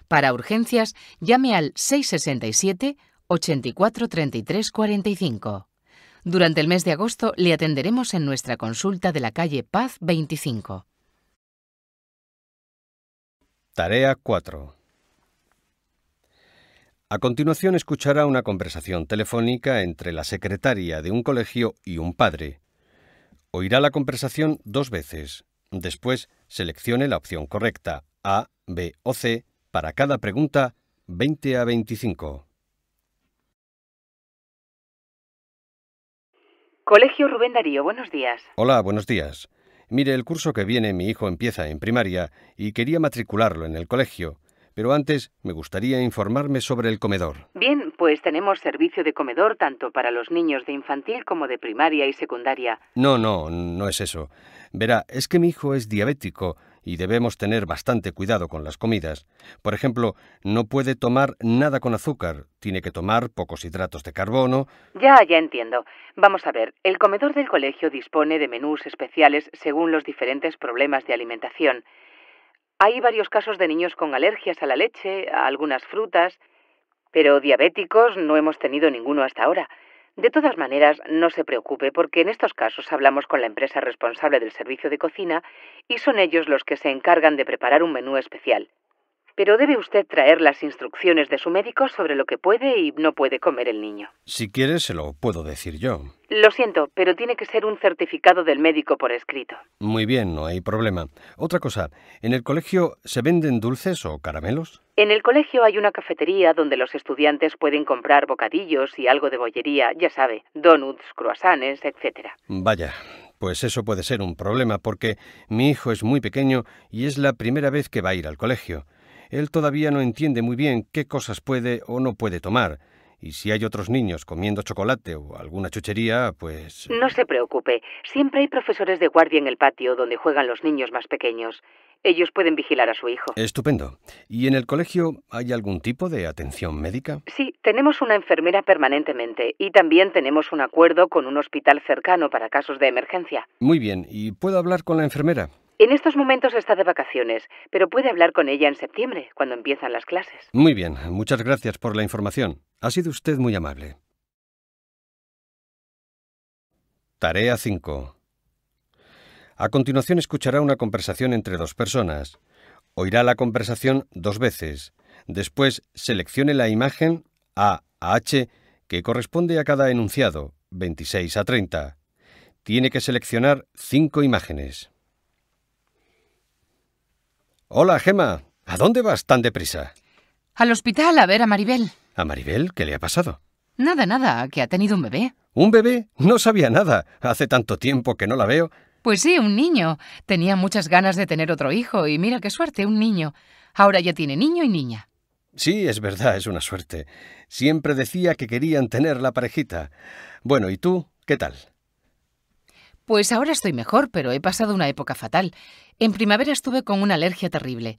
Para urgencias, llame al seis seis siete, ochenta y cuatro, treinta y tres, cuarenta y cinco. Durante el mes de agosto le atenderemos en nuestra consulta de la calle Paz veinticinco. Tarea cuatro. A continuación escuchará una conversación telefónica entre la secretaria de un colegio y un padre. Oirá la conversación dos veces. Después, seleccione la opción correcta, A, B o C, para cada pregunta, veinte a veinticinco. Colegio Rubén Darío, buenos días. Hola, buenos días. Mire, el curso que viene mi hijo empieza en primaria y quería matricularlo en el colegio. Pero antes me gustaría informarme sobre el comedor. Bien, pues tenemos servicio de comedor tanto para los niños de infantil como de primaria y secundaria. No, no, no es eso. Verá, es que mi hijo es diabético y debemos tener bastante cuidado con las comidas. Por ejemplo, no puede tomar nada con azúcar, tiene que tomar pocos hidratos de carbono... Ya, ya entiendo. Vamos a ver, el comedor del colegio dispone de menús especiales según los diferentes problemas de alimentación. Hay varios casos de niños con alergias a la leche, a algunas frutas, pero diabéticos no hemos tenido ninguno hasta ahora. De todas maneras, no se preocupe porque en estos casos hablamos con la empresa responsable del servicio de cocina y son ellos los que se encargan de preparar un menú especial. Pero debe usted traer las instrucciones de su médico sobre lo que puede y no puede comer el niño. Si quiere, se lo puedo decir yo. Lo siento, pero tiene que ser un certificado del médico por escrito. Muy bien, no hay problema. Otra cosa, ¿en el colegio se venden dulces o caramelos? En el colegio hay una cafetería donde los estudiantes pueden comprar bocadillos y algo de bollería, ya sabe, donuts, croissants, etcétera. Vaya... Pues eso puede ser un problema porque mi hijo es muy pequeño y es la primera vez que va a ir al colegio. Él todavía no entiende muy bien qué cosas puede o no puede tomar. Y si hay otros niños comiendo chocolate o alguna chuchería, pues... No se preocupe. Siempre hay profesores de guardia en el patio donde juegan los niños más pequeños. Ellos pueden vigilar a su hijo. Estupendo. ¿Y en el colegio hay algún tipo de atención médica? Sí, tenemos una enfermera permanentemente y también tenemos un acuerdo con un hospital cercano para casos de emergencia. Muy bien. ¿Y puedo hablar con la enfermera? En estos momentos está de vacaciones, pero puede hablar con ella en septiembre, cuando empiezan las clases. Muy bien, muchas gracias por la información. Ha sido usted muy amable. Tarea cinco. A continuación escuchará una conversación entre dos personas. Oirá la conversación dos veces. Después seleccione la imagen A a H que corresponde a cada enunciado, veintiséis a treinta. Tiene que seleccionar cinco imágenes. Hola, Gemma. ¿A dónde vas tan deprisa? Al hospital a ver a Maribel. ¿A Maribel? ¿Qué le ha pasado? Nada, nada, que ha tenido un bebé. ¿Un bebé? No sabía nada. Hace tanto tiempo que no la veo. Pues sí, un niño. Tenía muchas ganas de tener otro hijo y mira qué suerte, un niño. Ahora ya tiene niño y niña. Sí, es verdad, es una suerte. Siempre decía que querían tener la parejita. Bueno, ¿y tú? ¿Qué tal? Pues ahora estoy mejor, pero he pasado una época fatal. En primavera estuve con una alergia terrible.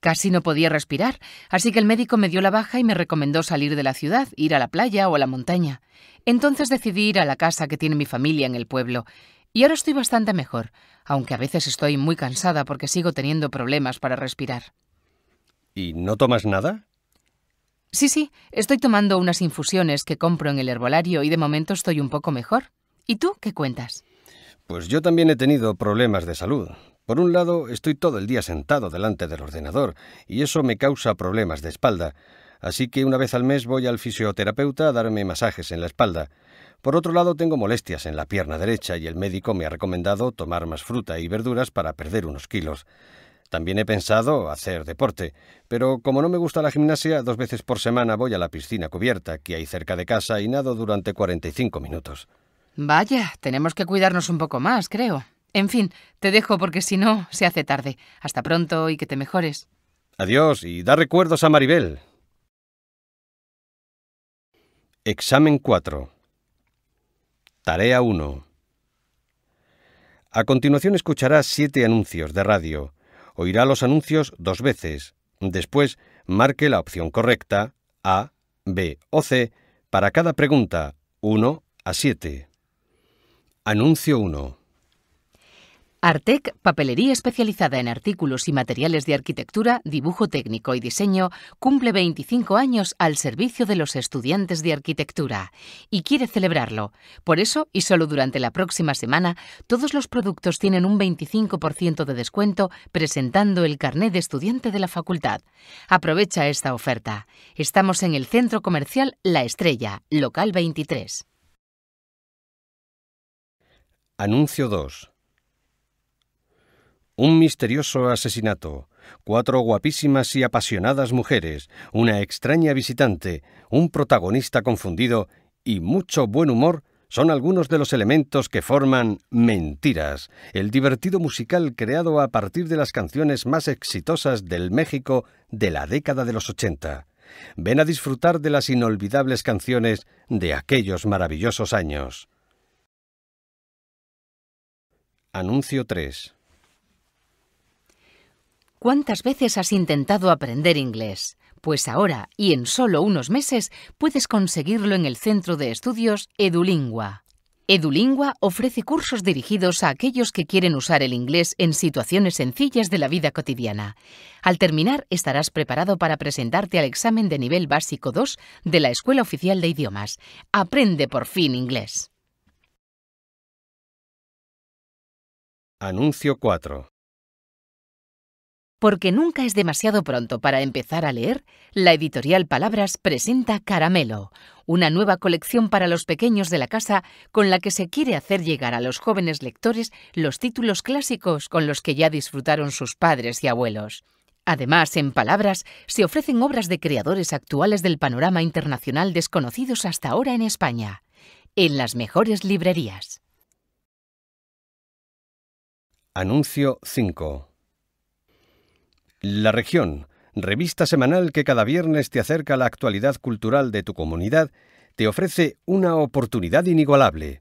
Casi no podía respirar, así que el médico me dio la baja y me recomendó salir de la ciudad, ir a la playa o a la montaña. Entonces decidí ir a la casa que tiene mi familia en el pueblo. Y ahora estoy bastante mejor, aunque a veces estoy muy cansada porque sigo teniendo problemas para respirar. ¿Y no tomas nada? Sí, sí, estoy tomando unas infusiones que compro en el herbolario y de momento estoy un poco mejor. ¿Y tú qué cuentas? Pues yo también he tenido problemas de salud. Por un lado, estoy todo el día sentado delante del ordenador y eso me causa problemas de espalda. Así que una vez al mes voy al fisioterapeuta a darme masajes en la espalda. Por otro lado, tengo molestias en la pierna derecha y el médico me ha recomendado tomar más fruta y verduras para perder unos kilos. También he pensado hacer deporte, pero como no me gusta la gimnasia, dos veces por semana voy a la piscina cubierta que hay cerca de casa y nado durante cuarenta y cinco minutos. Vaya, tenemos que cuidarnos un poco más, creo. En fin, te dejo porque si no, se hace tarde. Hasta pronto y que te mejores. Adiós y da recuerdos a Maribel. Examen cuatro. Tarea uno. A continuación escucharás siete anuncios de radio. Oirá los anuncios dos veces. Después, marque la opción correcta, A, B o C, para cada pregunta, uno a siete. Anuncio uno. Artec, papelería especializada en artículos y materiales de arquitectura, dibujo técnico y diseño, cumple veinticinco años al servicio de los estudiantes de arquitectura y quiere celebrarlo. Por eso, y solo durante la próxima semana, todos los productos tienen un veinticinco por ciento de descuento presentando el carné de estudiante de la facultad. Aprovecha esta oferta. Estamos en el Centro Comercial La Estrella, local veintitrés. Anuncio dos. Un misterioso asesinato, cuatro guapísimas y apasionadas mujeres, una extraña visitante, un protagonista confundido y mucho buen humor son algunos de los elementos que forman Mentiras, el divertido musical creado a partir de las canciones más exitosas del México de la década de los ochenta. Ven a disfrutar de las inolvidables canciones de aquellos maravillosos años. Anuncio tres. ¿Cuántas veces has intentado aprender inglés? Pues ahora, y en solo unos meses, puedes conseguirlo en el Centro de Estudios Edulingua. Edulingua ofrece cursos dirigidos a aquellos que quieren usar el inglés en situaciones sencillas de la vida cotidiana. Al terminar, estarás preparado para presentarte al examen de nivel básico dos de la Escuela Oficial de Idiomas. ¡Aprende por fin inglés! Anuncio cuatro. Porque nunca es demasiado pronto para empezar a leer, la editorial Palabras presenta Caramelo, una nueva colección para los pequeños de la casa con la que se quiere hacer llegar a los jóvenes lectores los títulos clásicos con los que ya disfrutaron sus padres y abuelos. Además, en Palabras se ofrecen obras de creadores actuales del panorama internacional desconocidos hasta ahora en España, en las mejores librerías. Anuncio cinco. La Región, revista semanal que cada viernes te acerca a la actualidad cultural de tu comunidad, te ofrece una oportunidad inigualable.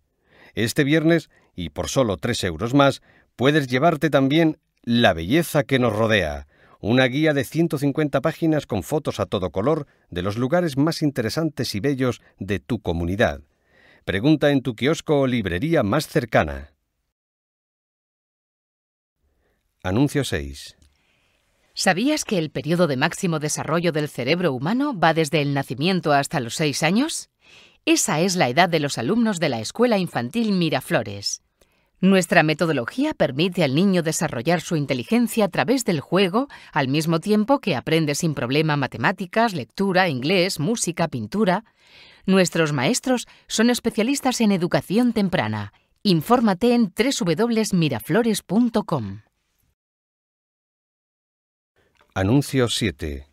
Este viernes, y por solo tres euros más, puedes llevarte también La Belleza que nos rodea, una guía de ciento cincuenta páginas con fotos a todo color de los lugares más interesantes y bellos de tu comunidad. Pregunta en tu kiosco o librería más cercana. Anuncio seis. ¿Sabías que el periodo de máximo desarrollo del cerebro humano va desde el nacimiento hasta los seis años? Esa es la edad de los alumnos de la Escuela Infantil Miraflores. Nuestra metodología permite al niño desarrollar su inteligencia a través del juego, al mismo tiempo que aprende sin problema matemáticas, lectura, inglés, música, pintura. Nuestros maestros son especialistas en educación temprana. Infórmate en w w w punto miraflores punto com. Anuncio siete.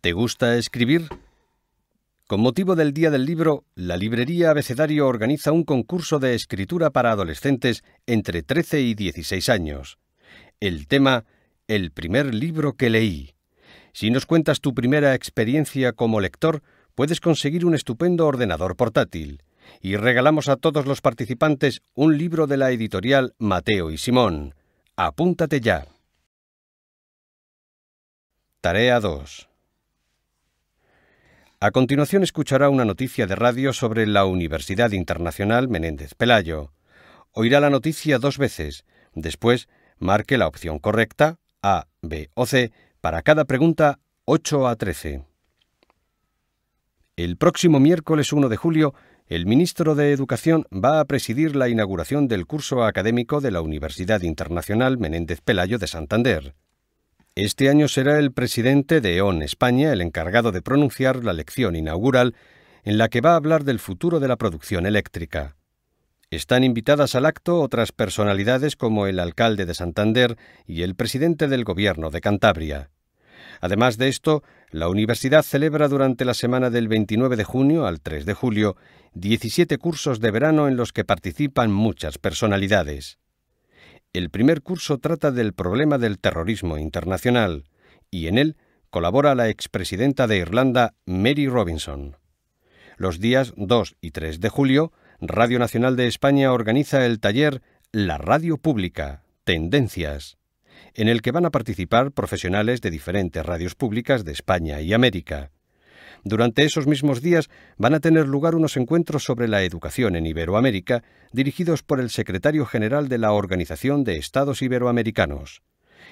¿Te gusta escribir? Con motivo del Día del Libro, la librería Abecedario organiza un concurso de escritura para adolescentes entre trece y dieciséis años. El tema, el primer libro que leí. Si nos cuentas tu primera experiencia como lector, puedes conseguir un estupendo ordenador portátil. Y regalamos a todos los participantes un libro de la editorial Mateo y Simón. ¡Apúntate ya! Tarea dos. A continuación escuchará una noticia de radio sobre la Universidad Internacional Menéndez Pelayo. Oirá la noticia dos veces. Después, marque la opción correcta, A, B o C, para cada pregunta ocho a trece. El próximo miércoles uno de julio, el ministro de Educación va a presidir la inauguración del curso académico de la Universidad Internacional Menéndez Pelayo de Santander. Este año será el presidente de E O N España el encargado de pronunciar la lección inaugural en la que va a hablar del futuro de la producción eléctrica. Están invitadas al acto otras personalidades como el alcalde de Santander y el presidente del Gobierno de Cantabria. Además de esto, la universidad celebra durante la semana del veintinueve de junio al tres de julio diecisiete cursos de verano en los que participan muchas personalidades. El primer curso trata del problema del terrorismo internacional y en él colabora la expresidenta de Irlanda, Mary Robinson. Los días dos y tres de julio, Radio Nacional de España organiza el taller La Radio Pública, Tendencias, en el que van a participar profesionales de diferentes radios públicas de España y América. Durante esos mismos días van a tener lugar unos encuentros sobre la educación en Iberoamérica dirigidos por el secretario general de la Organización de Estados Iberoamericanos.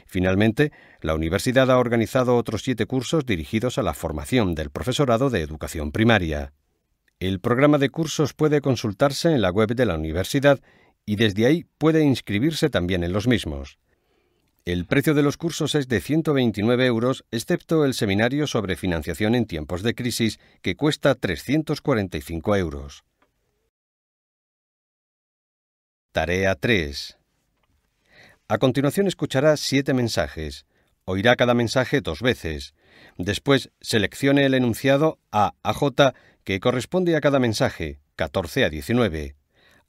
Finalmente, la universidad ha organizado otros siete cursos dirigidos a la formación del profesorado de educación primaria. El programa de cursos puede consultarse en la web de la universidad y desde ahí puede inscribirse también en los mismos. El precio de los cursos es de ciento veintinueve euros, excepto el seminario sobre financiación en tiempos de crisis, que cuesta trescientos cuarenta y cinco euros. Tarea tres. A continuación escuchará siete mensajes. Oirá cada mensaje dos veces. Después, seleccione el enunciado A a J, que corresponde a cada mensaje, catorce a diecinueve.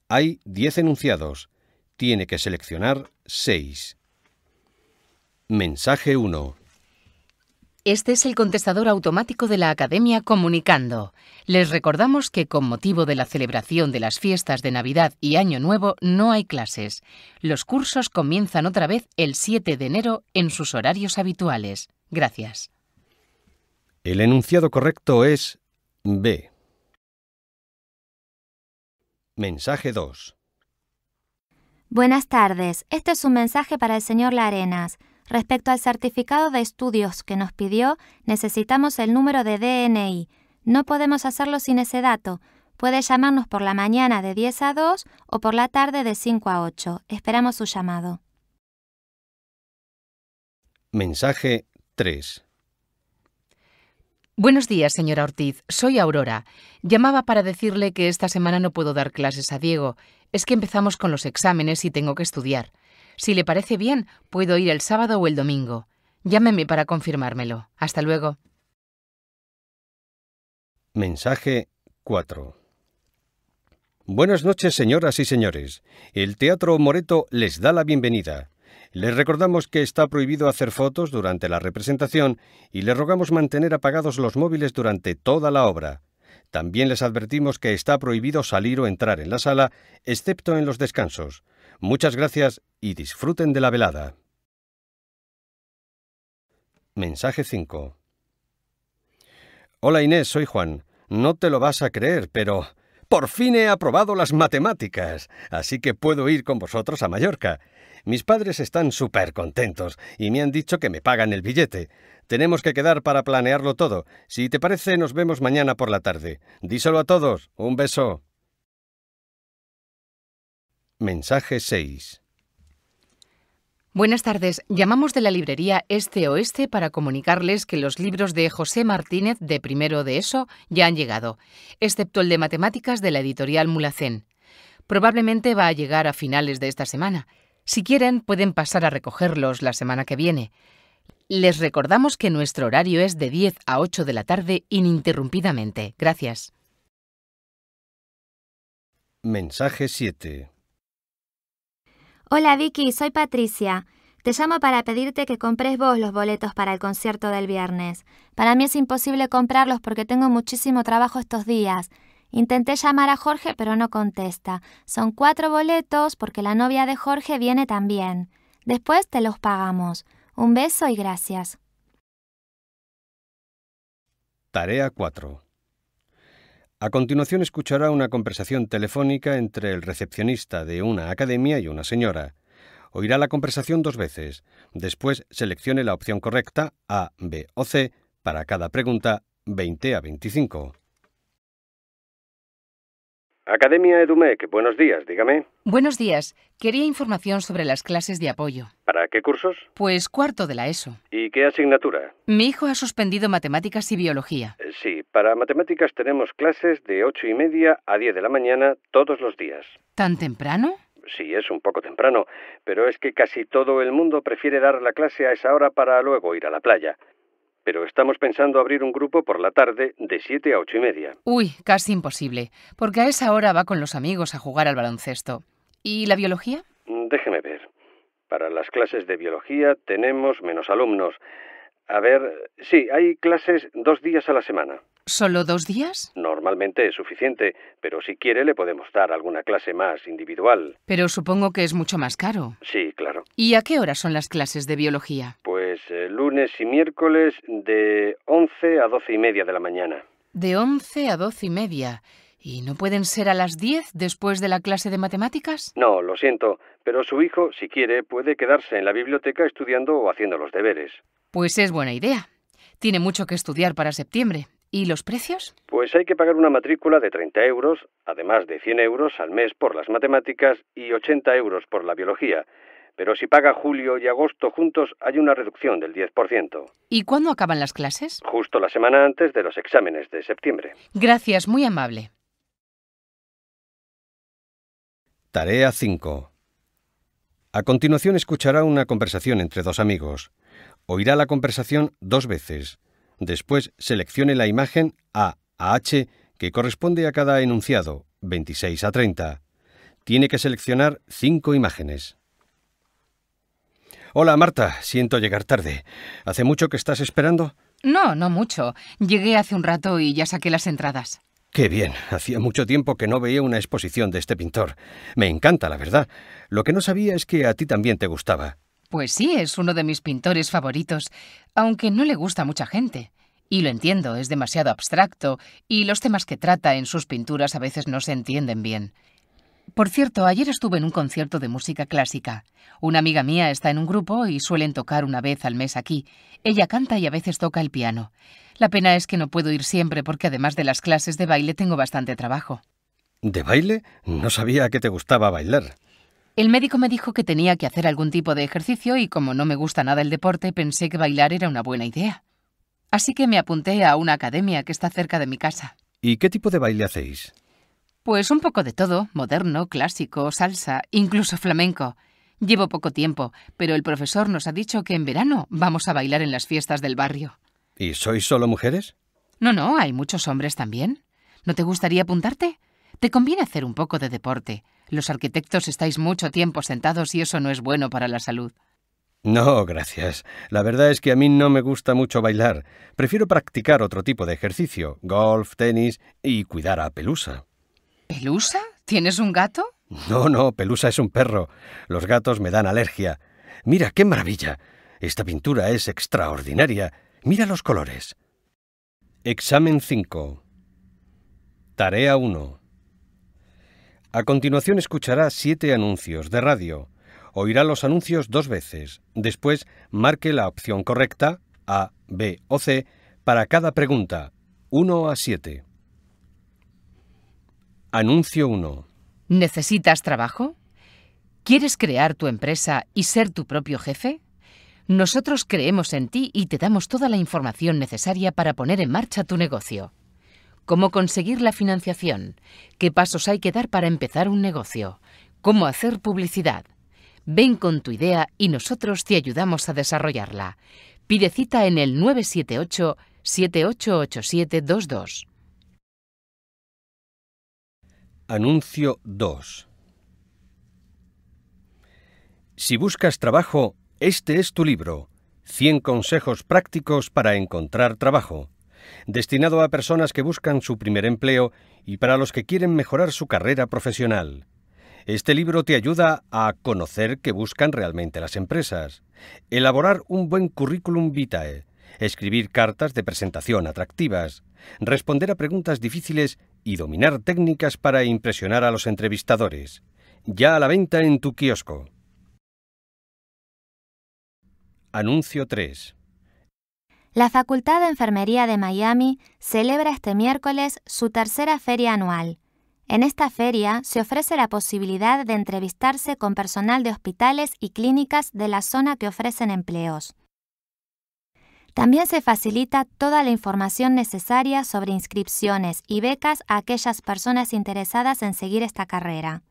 Hay diez enunciados. Tiene que seleccionar seis. Mensaje uno. Este es el contestador automático de la Academia Comunicando. Les recordamos que con motivo de la celebración de las fiestas de Navidad y Año Nuevo no hay clases. Los cursos comienzan otra vez el siete de enero en sus horarios habituales. Gracias. El enunciado correcto es B. Mensaje dos. Buenas tardes. Este es un mensaje para el señor Larenas. Respecto al certificado de estudios que nos pidió, necesitamos el número de D N I. No podemos hacerlo sin ese dato. Puede llamarnos por la mañana de diez a dos o por la tarde de cinco a ocho. Esperamos su llamado. Mensaje tres. Buenos días, señora Ortiz. Soy Aurora. Llamaba para decirle que esta semana no puedo dar clases a Diego. Es que empezamos con los exámenes y tengo que estudiar. Si le parece bien, puedo ir el sábado o el domingo. Llámeme para confirmármelo. Hasta luego. Mensaje cuatro. Buenas noches, señoras y señores. El Teatro Moreto les da la bienvenida. Les recordamos que está prohibido hacer fotos durante la representación y les rogamos mantener apagados los móviles durante toda la obra. También les advertimos que está prohibido salir o entrar en la sala, excepto en los descansos. Muchas gracias y disfruten de la velada. Mensaje cinco. Hola Inés, soy Juan. No te lo vas a creer, pero por fin he aprobado las matemáticas, así que puedo ir con vosotros a Mallorca. Mis padres están súper contentos y me han dicho que me pagan el billete. Tenemos que quedar para planearlo todo. Si te parece, nos vemos mañana por la tarde. Díselo a todos. Un beso. Mensaje seis. Buenas tardes. Llamamos de la librería Este Oeste para comunicarles que los libros de José Martínez de primero de ESO ya han llegado, excepto el de matemáticas de la editorial Mulacén. Probablemente va a llegar a finales de esta semana. Si quieren, pueden pasar a recogerlos la semana que viene. les recordamos que nuestro horario es de diez a ocho de la tarde ininterrumpidamente. Gracias. Mensaje siete. Hola Vicky, soy Patricia. Te llamo para pedirte que compres vos los boletos para el concierto del viernes. Para mí es imposible comprarlos porque tengo muchísimo trabajo estos días. Intenté llamar a Jorge pero no contesta. Son cuatro boletos porque la novia de Jorge viene también. Después te los pagamos. Un beso y gracias. Tarea cuatro. A continuación escuchará una conversación telefónica entre el recepcionista de una academia y una señora. Oirá la conversación dos veces. Después seleccione la opción correcta A, B o C para cada pregunta veinte a veinticinco. Academia EduMec, buenos días, dígame. Buenos días. Quería información sobre las clases de apoyo. ¿Para qué cursos? Pues cuarto de la ESO. ¿Y qué asignatura? Mi hijo ha suspendido matemáticas y biología. Sí, para matemáticas tenemos clases de ocho y media a diez de la mañana todos los días. ¿Tan temprano? Sí, es un poco temprano, pero es que casi todo el mundo prefiere dar la clase a esa hora para luego ir a la playa. Pero estamos pensando abrir un grupo por la tarde de siete a ocho y media. Uy, casi imposible, porque a esa hora va con los amigos a jugar al baloncesto. ¿Y la biología? Déjeme ver. Para las clases de biología tenemos menos alumnos. A ver, sí, hay clases dos días a la semana. ¿Solo dos días? Normalmente es suficiente, pero si quiere le podemos dar alguna clase más individual. Pero supongo que es mucho más caro. Sí, claro. ¿Y a qué hora son las clases de biología? Pues eh, lunes y miércoles de once a doce y media de la mañana. De once a doce y media. ¿Y no pueden ser a las diez después de la clase de matemáticas? No, lo siento, pero su hijo, si quiere, puede quedarse en la biblioteca estudiando o haciendo los deberes. Pues es buena idea. Tiene mucho que estudiar para septiembre. ¿Y los precios? Pues hay que pagar una matrícula de treinta euros, además de cien euros al mes por las matemáticas y ochenta euros por la biología. Pero si paga julio y agosto juntos, hay una reducción del diez por ciento. ¿Y cuándo acaban las clases? Justo la semana antes de los exámenes de septiembre. Gracias, muy amable. Tarea cinco. A continuación escuchará una conversación entre dos amigos. Oirá la conversación dos veces. Después seleccione la imagen A a H que corresponde a cada enunciado, veintiséis a treinta. Tiene que seleccionar cinco imágenes. Hola Marta, siento llegar tarde. ¿Hace mucho que estás esperando? No, no mucho. Llegué hace un rato y ya saqué las entradas. Qué bien, hacía mucho tiempo que no veía una exposición de este pintor. Me encanta, la verdad. Lo que no sabía es que a ti también te gustaba. Pues sí, es uno de mis pintores favoritos, aunque no le gusta a mucha gente. Y lo entiendo, es demasiado abstracto y los temas que trata en sus pinturas a veces no se entienden bien. Por cierto, ayer estuve en un concierto de música clásica. Una amiga mía está en un grupo y suelen tocar una vez al mes aquí. Ella canta y a veces toca el piano. La pena es que no puedo ir siempre porque además de las clases de baile tengo bastante trabajo. ¿De baile? No sabía que te gustaba bailar. El médico me dijo que tenía que hacer algún tipo de ejercicio y como no me gusta nada el deporte, pensé que bailar era una buena idea. Así que me apunté a una academia que está cerca de mi casa. ¿Y qué tipo de baile hacéis? Pues un poco de todo, moderno, clásico, salsa, incluso flamenco. Llevo poco tiempo, pero el profesor nos ha dicho que en verano vamos a bailar en las fiestas del barrio. ¿Y sois solo mujeres? No, no, hay muchos hombres también. ¿No te gustaría apuntarte? Te conviene hacer un poco de deporte. Los arquitectos estáis mucho tiempo sentados y eso no es bueno para la salud. No, gracias. La verdad es que a mí no me gusta mucho bailar. Prefiero practicar otro tipo de ejercicio, golf, tenis y cuidar a Pelusa. ¿Pelusa? ¿Tienes un gato? No, no, Pelusa es un perro. Los gatos me dan alergia. Mira, qué maravilla. Esta pintura es extraordinaria. Mira los colores. Examen cinco. Tarea uno. A continuación escuchará siete anuncios de radio. Oirá los anuncios dos veces. Después, marque la opción correcta, A, B o C, para cada pregunta, uno a siete. Anuncio uno. ¿Necesitas trabajo? ¿Quieres crear tu empresa y ser tu propio jefe? Nosotros creemos en ti y te damos toda la información necesaria para poner en marcha tu negocio. Cómo conseguir la financiación, qué pasos hay que dar para empezar un negocio, cómo hacer publicidad. Ven con tu idea y nosotros te ayudamos a desarrollarla. Pide cita en el nueve siete ocho, siete ocho ocho siete dos dos. Anuncio dos. Si buscas trabajo, este es tu libro, cien consejos prácticos para encontrar trabajo, destinado a personas que buscan su primer empleo y para los que quieren mejorar su carrera profesional. Este libro te ayuda a conocer qué buscan realmente las empresas, elaborar un buen currículum vitae, escribir cartas de presentación atractivas, responder a preguntas difíciles y dominar técnicas para impresionar a los entrevistadores. Ya a la venta en tu kiosco. Anuncio tres. La Facultad de Enfermería de Miami celebra este miércoles su tercera feria anual. En esta feria se ofrece la posibilidad de entrevistarse con personal de hospitales y clínicas de la zona que ofrecen empleos. También se facilita toda la información necesaria sobre inscripciones y becas a aquellas personas interesadas en seguir esta carrera.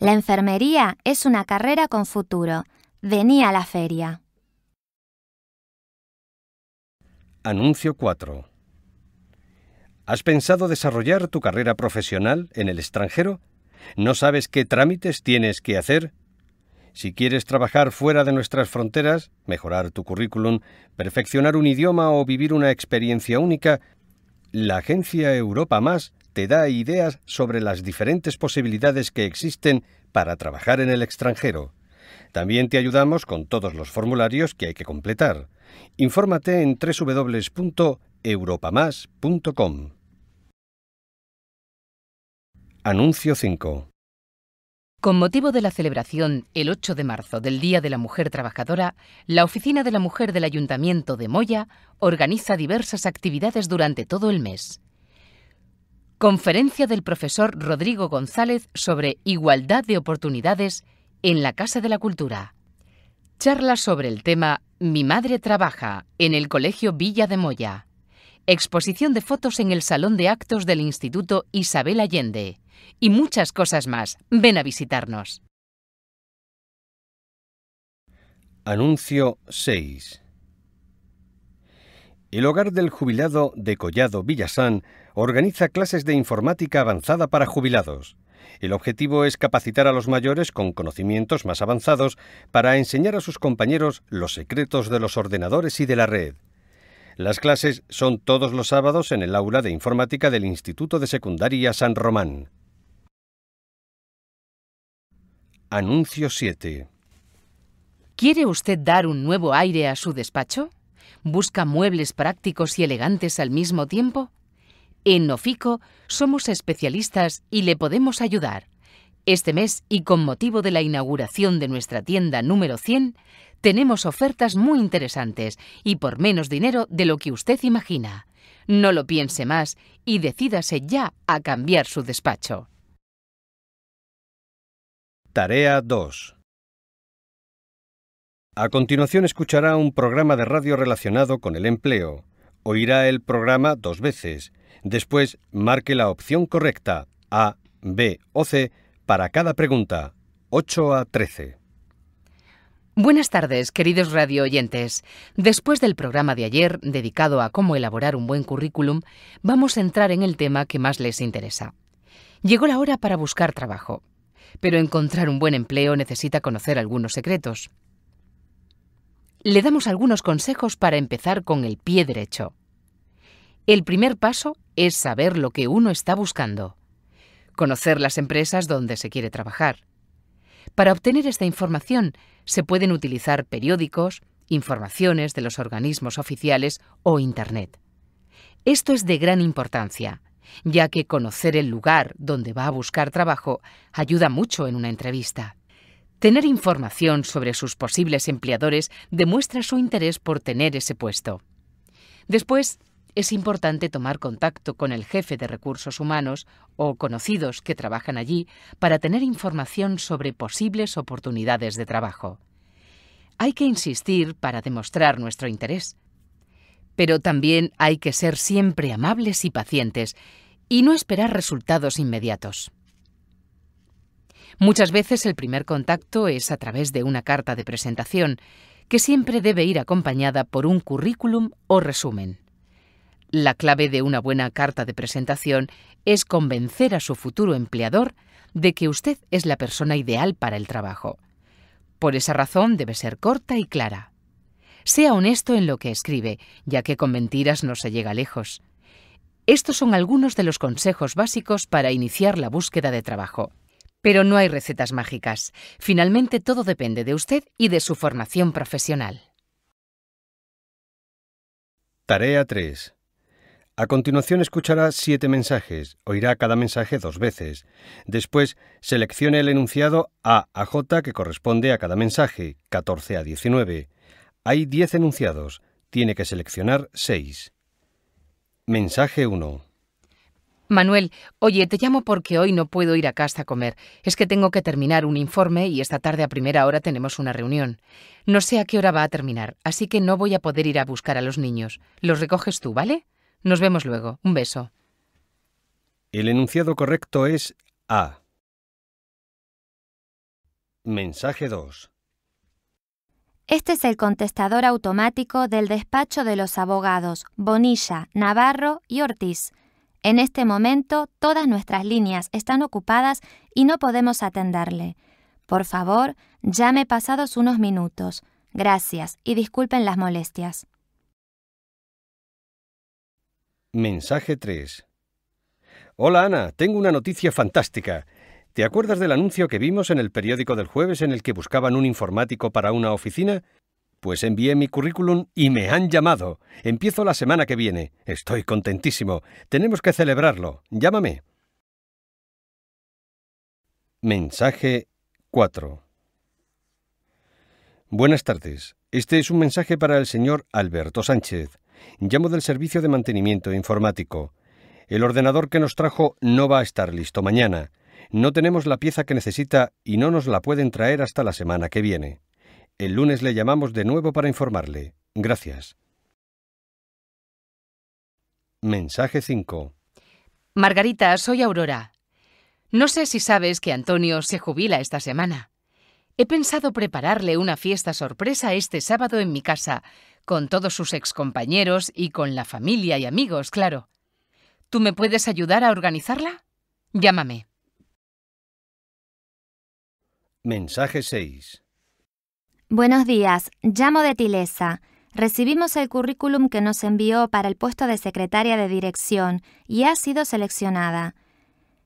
La enfermería es una carrera con futuro. Vení a la feria. Anuncio cuatro. ¿Has pensado desarrollar tu carrera profesional en el extranjero? ¿No sabes qué trámites tienes que hacer? Si quieres trabajar fuera de nuestras fronteras, mejorar tu currículum, perfeccionar un idioma o vivir una experiencia única, la agencia Europa Más te da ideas sobre las diferentes posibilidades que existen para trabajar en el extranjero. También te ayudamos con todos los formularios que hay que completar. Infórmate en w w w punto europa más punto com. Anuncio cinco. Con motivo de la celebración, el ocho de marzo del Día de la Mujer Trabajadora, la Oficina de la Mujer del Ayuntamiento de Moya organiza diversas actividades durante todo el mes. Conferencia del profesor Rodrigo González sobre igualdad de oportunidades en la Casa de la Cultura. Charla sobre el tema Mi madre trabaja en el Colegio Villa de Moya. Exposición de fotos en el Salón de Actos del Instituto Isabel Allende. Y muchas cosas más. Ven a visitarnos. Anuncio seis. El Hogar del Jubilado de Collado Villasán organiza clases de informática avanzada para jubilados. El objetivo es capacitar a los mayores con conocimientos más avanzados para enseñar a sus compañeros los secretos de los ordenadores y de la red. Las clases son todos los sábados en el aula de informática del Instituto de Secundaria San Román. Anuncio siete. ¿Quiere usted dar un nuevo aire a su despacho? ¿Busca muebles prácticos y elegantes al mismo tiempo? En Nofico somos especialistas y le podemos ayudar. Este mes y con motivo de la inauguración de nuestra tienda número cien... tenemos ofertas muy interesantes y por menos dinero de lo que usted imagina. No lo piense más y decídase ya a cambiar su despacho. Tarea dos. A continuación escuchará un programa de radio relacionado con el empleo. Oirá el programa dos veces. Después marque la opción correcta, A, B o C, para cada pregunta, ocho a trece. Buenas tardes, queridos radio oyentes. Después del programa de ayer, dedicado a cómo elaborar un buen currículum, vamos a entrar en el tema que más les interesa. Llegó la hora para buscar trabajo, pero encontrar un buen empleo necesita conocer algunos secretos. Le damos algunos consejos para empezar con el pie derecho. El primer paso es saber lo que uno está buscando. Conocer las empresas donde se quiere trabajar. Para obtener esta información, se pueden utilizar periódicos, informaciones de los organismos oficiales o Internet. Esto es de gran importancia, ya que conocer el lugar donde va a buscar trabajo ayuda mucho en una entrevista. Tener información sobre sus posibles empleadores demuestra su interés por tener ese puesto. Después, es importante tomar contacto con el jefe de recursos humanos o conocidos que trabajan allí para tener información sobre posibles oportunidades de trabajo. Hay que insistir para demostrar nuestro interés. Pero también hay que ser siempre amables y pacientes y no esperar resultados inmediatos. Muchas veces el primer contacto es a través de una carta de presentación, que siempre debe ir acompañada por un currículum o resumen. La clave de una buena carta de presentación es convencer a su futuro empleador de que usted es la persona ideal para el trabajo. Por esa razón debe ser corta y clara. Sea honesto en lo que escribe, ya que con mentiras no se llega lejos. Estos son algunos de los consejos básicos para iniciar la búsqueda de trabajo. Pero no hay recetas mágicas. Finalmente todo depende de usted y de su formación profesional. Tarea tres. A continuación escuchará siete mensajes, oirá cada mensaje dos veces. Después, seleccione el enunciado A a J que corresponde a cada mensaje, catorce a diecinueve. Hay diez enunciados, tiene que seleccionar seis. Mensaje uno. Manuel, oye, te llamo porque hoy no puedo ir a casa a comer. Es que tengo que terminar un informe y esta tarde a primera hora tenemos una reunión. No sé a qué hora va a terminar, así que no voy a poder ir a buscar a los niños. Los recoges tú, ¿vale? Nos vemos luego. Un beso. El enunciado correcto es A. Mensaje dos. Este es el contestador automático del despacho de los abogados Bonilla, Navarro y Ortiz. En este momento, todas nuestras líneas están ocupadas y no podemos atenderle. Por favor, llame pasados unos minutos. Gracias y disculpen las molestias. Mensaje tres. Hola Ana, tengo una noticia fantástica. ¿Te acuerdas del anuncio que vimos en el periódico del jueves en el que buscaban un informático para una oficina? Pues envié mi currículum y me han llamado. Empiezo la semana que viene. Estoy contentísimo. Tenemos que celebrarlo. Llámame. Mensaje cuatro. Buenas tardes. Este es un mensaje para el señor Alberto Sánchez. Llamo del servicio de mantenimiento informático. El ordenador que nos trajo no va a estar listo mañana. No tenemos la pieza que necesita y no nos la pueden traer hasta la semana que viene. El lunes le llamamos de nuevo para informarle. Gracias. Mensaje cinco. Margarita, soy Aurora. No sé si sabes que Antonio se jubila esta semana. He pensado prepararle una fiesta sorpresa este sábado en mi casa, con todos sus excompañeros y con la familia y amigos, claro. ¿Tú me puedes ayudar a organizarla? Llámame. Mensaje seis. Buenos días, llamo de Tilesa. Recibimos el currículum que nos envió para el puesto de secretaria de dirección y ha sido seleccionada.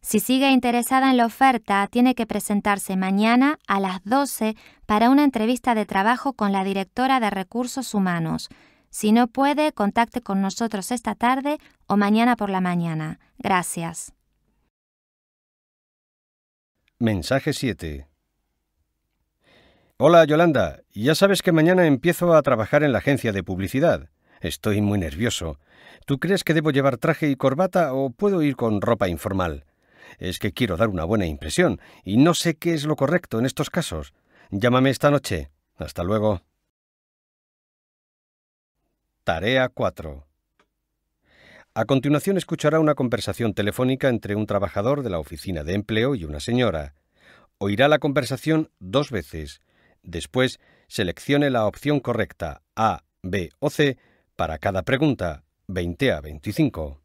Si sigue interesada en la oferta, tiene que presentarse mañana a las doce para una entrevista de trabajo con la directora de Recursos Humanos. Si no puede, contacte con nosotros esta tarde o mañana por la mañana. Gracias. Mensaje siete. Hola, Yolanda. Ya sabes que mañana empiezo a trabajar en la agencia de publicidad. Estoy muy nervioso. ¿Tú crees que debo llevar traje y corbata o puedo ir con ropa informal? Es que quiero dar una buena impresión y no sé qué es lo correcto en estos casos. Llámame esta noche. Hasta luego. Tarea cuatro. A continuación escuchará una conversación telefónica entre un trabajador de la oficina de empleo y una señora. Oirá la conversación dos veces. Después, seleccione la opción correcta A, B o C para cada pregunta, veinte a veinticinco.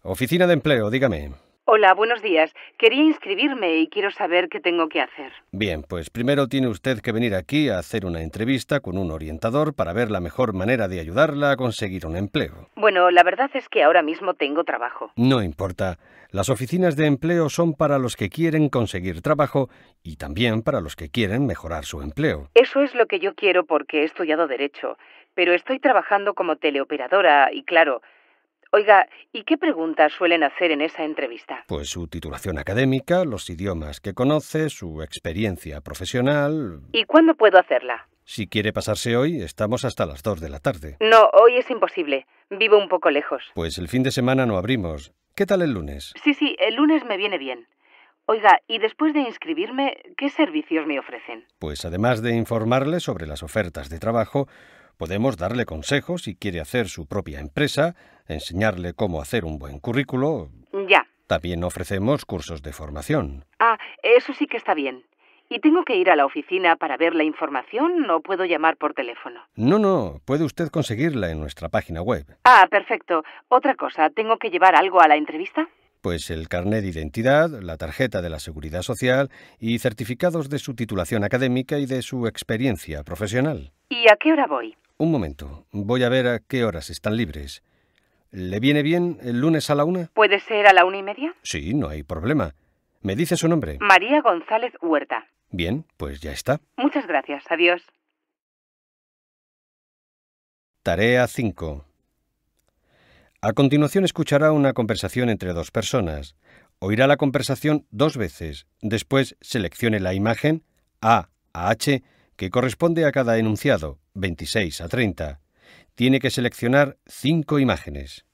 Oficina de Empleo, dígame. Hola, buenos días. Quería inscribirme y quiero saber qué tengo que hacer. Bien, pues primero tiene usted que venir aquí a hacer una entrevista con un orientador para ver la mejor manera de ayudarla a conseguir un empleo. Bueno, la verdad es que ahora mismo tengo trabajo. No importa. Las oficinas de empleo son para los que quieren conseguir trabajo y también para los que quieren mejorar su empleo. Eso es lo que yo quiero porque he estudiado Derecho, pero estoy trabajando como teleoperadora y claro... Oiga, ¿y qué preguntas suelen hacer en esa entrevista? Pues su titulación académica, los idiomas que conoce, su experiencia profesional... ¿Y cuándo puedo hacerla? Si quiere pasarse hoy, estamos hasta las dos de la tarde. No, hoy es imposible. Vivo un poco lejos. Pues el fin de semana no abrimos. ¿Qué tal el lunes? Sí, sí, el lunes me viene bien. Oiga, y después de inscribirme, ¿qué servicios me ofrecen? Pues además de informarle sobre las ofertas de trabajo... Podemos darle consejos si quiere hacer su propia empresa, enseñarle cómo hacer un buen currículo... Ya, También ofrecemos cursos de formación. Ah, eso sí que está bien. ¿Y tengo que ir a la oficina para ver la información o puedo llamar por teléfono? No, no, puede usted conseguirla en nuestra página web. Ah, perfecto. Otra cosa, ¿tengo que llevar algo a la entrevista? Pues el carnet de identidad, la tarjeta de la Seguridad Social y certificados de su titulación académica y de su experiencia profesional. ¿Y a qué hora voy? Un momento, voy a ver a qué horas están libres. ¿Le viene bien el lunes a la una? ¿Puede ser a la una y media? Sí, no hay problema. ¿Me dice su nombre? María González Huerta. Bien, pues ya está. Muchas gracias, adiós. Tarea cinco. A continuación escuchará una conversación entre dos personas. Oirá la conversación dos veces. Después seleccione la imagen A a H que corresponde a cada enunciado, veintiséis a treinta. Tiene que seleccionar cinco imágenes.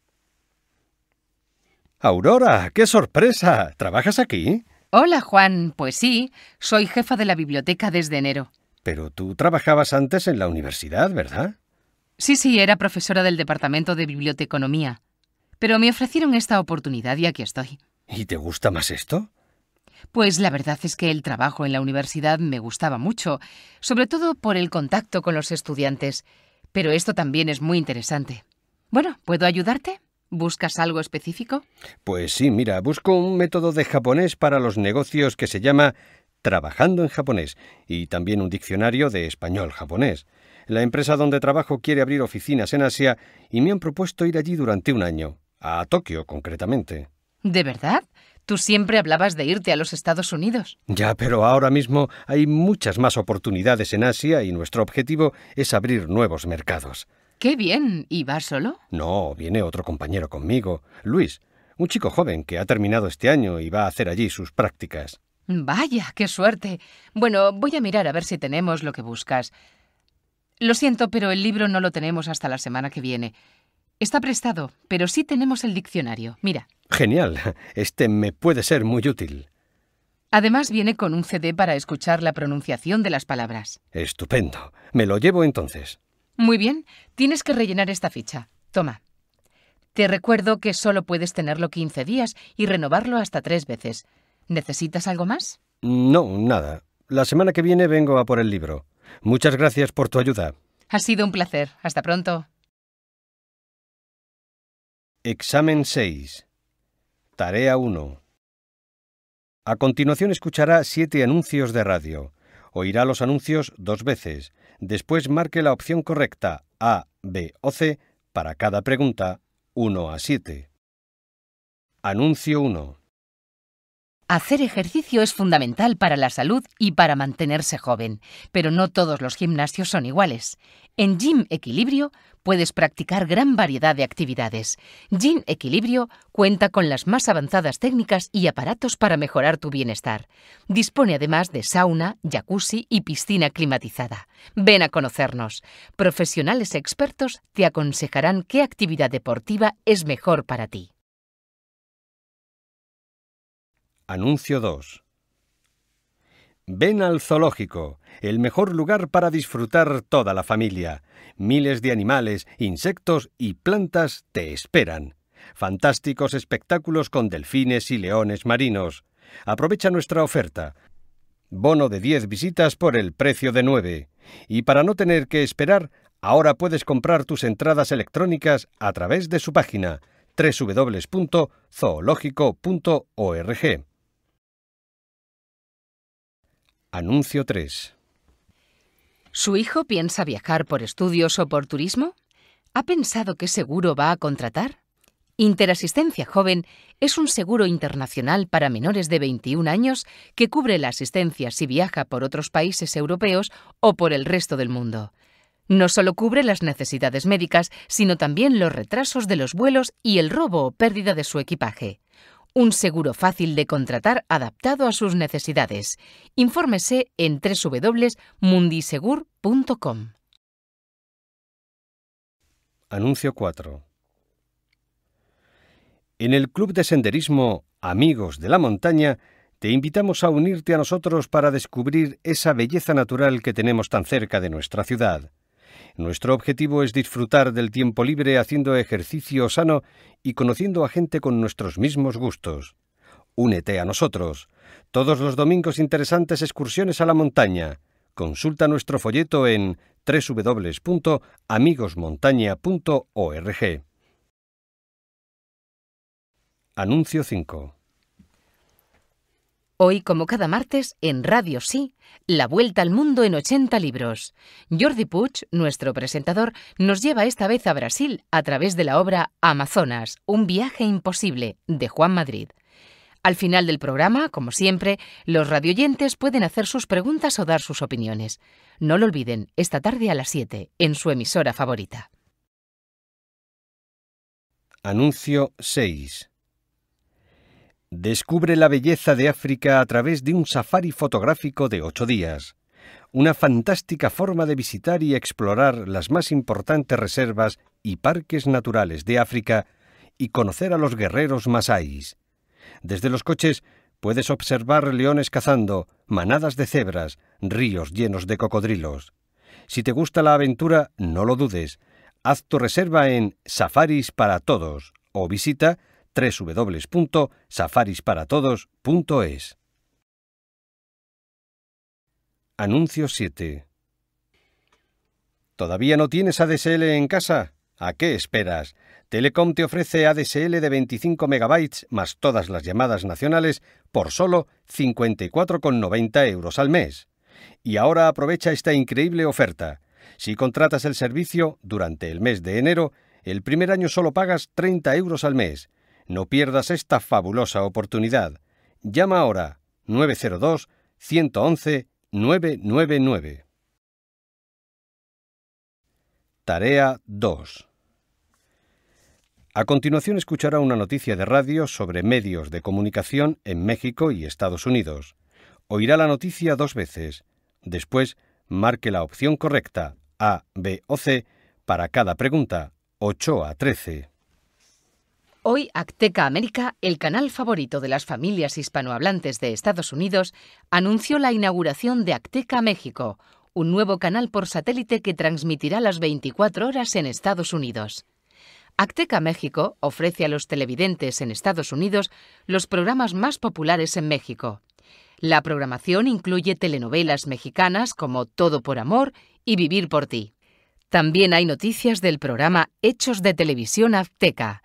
¡Aurora! ¡Qué sorpresa! ¿Trabajas aquí? Hola, Juan. Pues sí, soy jefa de la biblioteca desde enero. Pero tú trabajabas antes en la universidad, ¿verdad? Sí, sí, era profesora del Departamento de Biblioteconomía. Pero me ofrecieron esta oportunidad y aquí estoy. ¿Y te gusta más esto? Pues la verdad es que el trabajo en la universidad me gustaba mucho, sobre todo por el contacto con los estudiantes. Pero esto también es muy interesante. Bueno, ¿puedo ayudarte? ¿Buscas algo específico? Pues sí, mira, busco un método de japonés para los negocios que se llama Trabajando en Japonés y también un diccionario de español-japonés. La empresa donde trabajo quiere abrir oficinas en Asia y me han propuesto ir allí durante un año, a Tokio concretamente. ¿De verdad? Tú siempre hablabas de irte a los Estados Unidos. Ya, pero ahora mismo hay muchas más oportunidades en Asia y nuestro objetivo es abrir nuevos mercados. ¡Qué bien! ¿Y vas solo? No, viene otro compañero conmigo, Luis, un chico joven que ha terminado este año y va a hacer allí sus prácticas. Vaya, qué suerte. Bueno, voy a mirar a ver si tenemos lo que buscas. Lo siento, pero el libro no lo tenemos hasta la semana que viene. Está prestado, pero sí tenemos el diccionario. Mira. Genial. Este me puede ser muy útil. Además viene con un C D para escuchar la pronunciación de las palabras. Estupendo. Me lo llevo entonces. Muy bien. Tienes que rellenar esta ficha. Toma. Te recuerdo que solo puedes tenerlo quince días y renovarlo hasta tres veces. ¿Necesitas algo más? No, nada. La semana que viene vengo a por el libro. Muchas gracias por tu ayuda. Ha sido un placer. Hasta pronto. Examen seis. Tarea uno. A continuación escuchará siete anuncios de radio. Oirá los anuncios dos veces. Después marque la opción correcta A, B o C para cada pregunta uno a siete. Anuncio uno. Hacer ejercicio es fundamental para la salud y para mantenerse joven, pero no todos los gimnasios son iguales. En Gym Equilibrio puedes practicar gran variedad de actividades. Gym Equilibrio cuenta con las más avanzadas técnicas y aparatos para mejorar tu bienestar. Dispone además de sauna, jacuzzi y piscina climatizada. Ven a conocernos. Profesionales expertos te aconsejarán qué actividad deportiva es mejor para ti. Anuncio dos. Ven al zoológico, el mejor lugar para disfrutar toda la familia. Miles de animales, insectos y plantas te esperan. Fantásticos espectáculos con delfines y leones marinos. Aprovecha nuestra oferta. Bono de diez visitas por el precio de nueve. Y para no tener que esperar, ahora puedes comprar tus entradas electrónicas a través de su página doble u doble u doble u punto zoológico punto org. Anuncio tres. ¿Su hijo piensa viajar por estudios o por turismo? ¿Ha pensado qué seguro va a contratar? Interasistencia Joven es un seguro internacional para menores de veintiún años que cubre la asistencia si viaja por otros países europeos o por el resto del mundo. No solo cubre las necesidades médicas, sino también los retrasos de los vuelos y el robo o pérdida de su equipaje. Un seguro fácil de contratar adaptado a sus necesidades. Infórmese en doble u doble u doble u punto mundisegur punto com. Anuncio cuatro. En el Club de Senderismo Amigos de la Montaña te invitamos a unirte a nosotros para descubrir esa belleza natural que tenemos tan cerca de nuestra ciudad. Nuestro objetivo es disfrutar del tiempo libre haciendo ejercicio sano y conociendo a gente con nuestros mismos gustos. Únete a nosotros. Todos los domingos interesantes excursiones a la montaña. Consulta nuestro folleto en w w w punto amigos montaña punto org. Anuncio cinco. Hoy, como cada martes, en Radio Sí, la vuelta al mundo en ochenta libros. Jordi Puig, nuestro presentador, nos lleva esta vez a Brasil a través de la obra Amazonas, un viaje imposible, de Juan Madrid. Al final del programa, como siempre, los radioyentes pueden hacer sus preguntas o dar sus opiniones. No lo olviden, esta tarde a las siete, en su emisora favorita. Anuncio seis. Descubre la belleza de África a través de un safari fotográfico de ocho días. Una fantástica forma de visitar y explorar las más importantes reservas y parques naturales de África y conocer a los guerreros masáis. Desde los coches puedes observar leones cazando, manadas de cebras, ríos llenos de cocodrilos. Si te gusta la aventura, no lo dudes. Haz tu reserva en Safaris para Todos o visita w w w punto safaris para todos punto es. Anuncio siete. ¿Todavía no tienes A D S L en casa? ¿A qué esperas? Telecom te ofrece A D S L de veinticinco megabytes más todas las llamadas nacionales por solo cincuenta y cuatro con noventa euros al mes. Y ahora aprovecha esta increíble oferta. Si contratas el servicio durante el mes de enero, el primer año solo pagas treinta euros al mes. No pierdas esta fabulosa oportunidad. Llama ahora nueve cero dos, uno uno uno, nueve nueve nueve. Tarea dos. A continuación escuchará una noticia de radio sobre medios de comunicación en México y Estados Unidos. Oirá la noticia dos veces. Después, marque la opción correcta, A, B o C, para cada pregunta, ocho a trece. Hoy, Acteca América, el canal favorito de las familias hispanohablantes de Estados Unidos, anunció la inauguración de Acteca México, un nuevo canal por satélite que transmitirá las veinticuatro horas en Estados Unidos. Acteca México ofrece a los televidentes en Estados Unidos los programas más populares en México. La programación incluye telenovelas mexicanas como Todo por Amor y Vivir por Ti. También hay noticias del programa Hechos de Televisión Azteca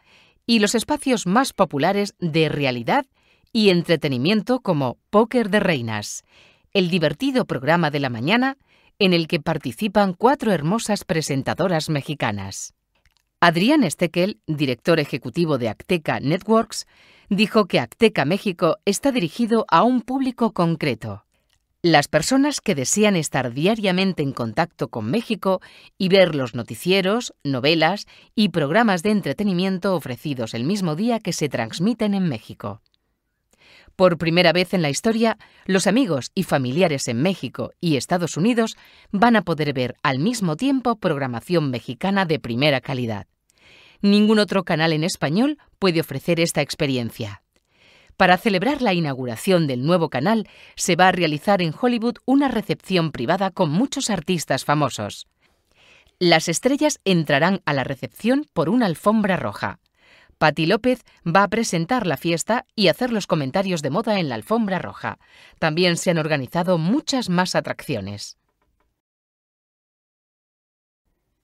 y los espacios más populares de realidad y entretenimiento como Póker de Reinas, el divertido programa de la mañana en el que participan cuatro hermosas presentadoras mexicanas. Adrián Estekel, director ejecutivo de Acteca Networks, dijo que Acteca México está dirigido a un público concreto. Las personas que desean estar diariamente en contacto con México y ver los noticieros, novelas y programas de entretenimiento ofrecidos el mismo día que se transmiten en México. Por primera vez en la historia, los amigos y familiares en México y Estados Unidos van a poder ver al mismo tiempo programación mexicana de primera calidad. Ningún otro canal en español puede ofrecer esta experiencia. Para celebrar la inauguración del nuevo canal, se va a realizar en Hollywood una recepción privada con muchos artistas famosos. Las estrellas entrarán a la recepción por una alfombra roja. Patty López va a presentar la fiesta y hacer los comentarios de moda en la alfombra roja. También se han organizado muchas más atracciones.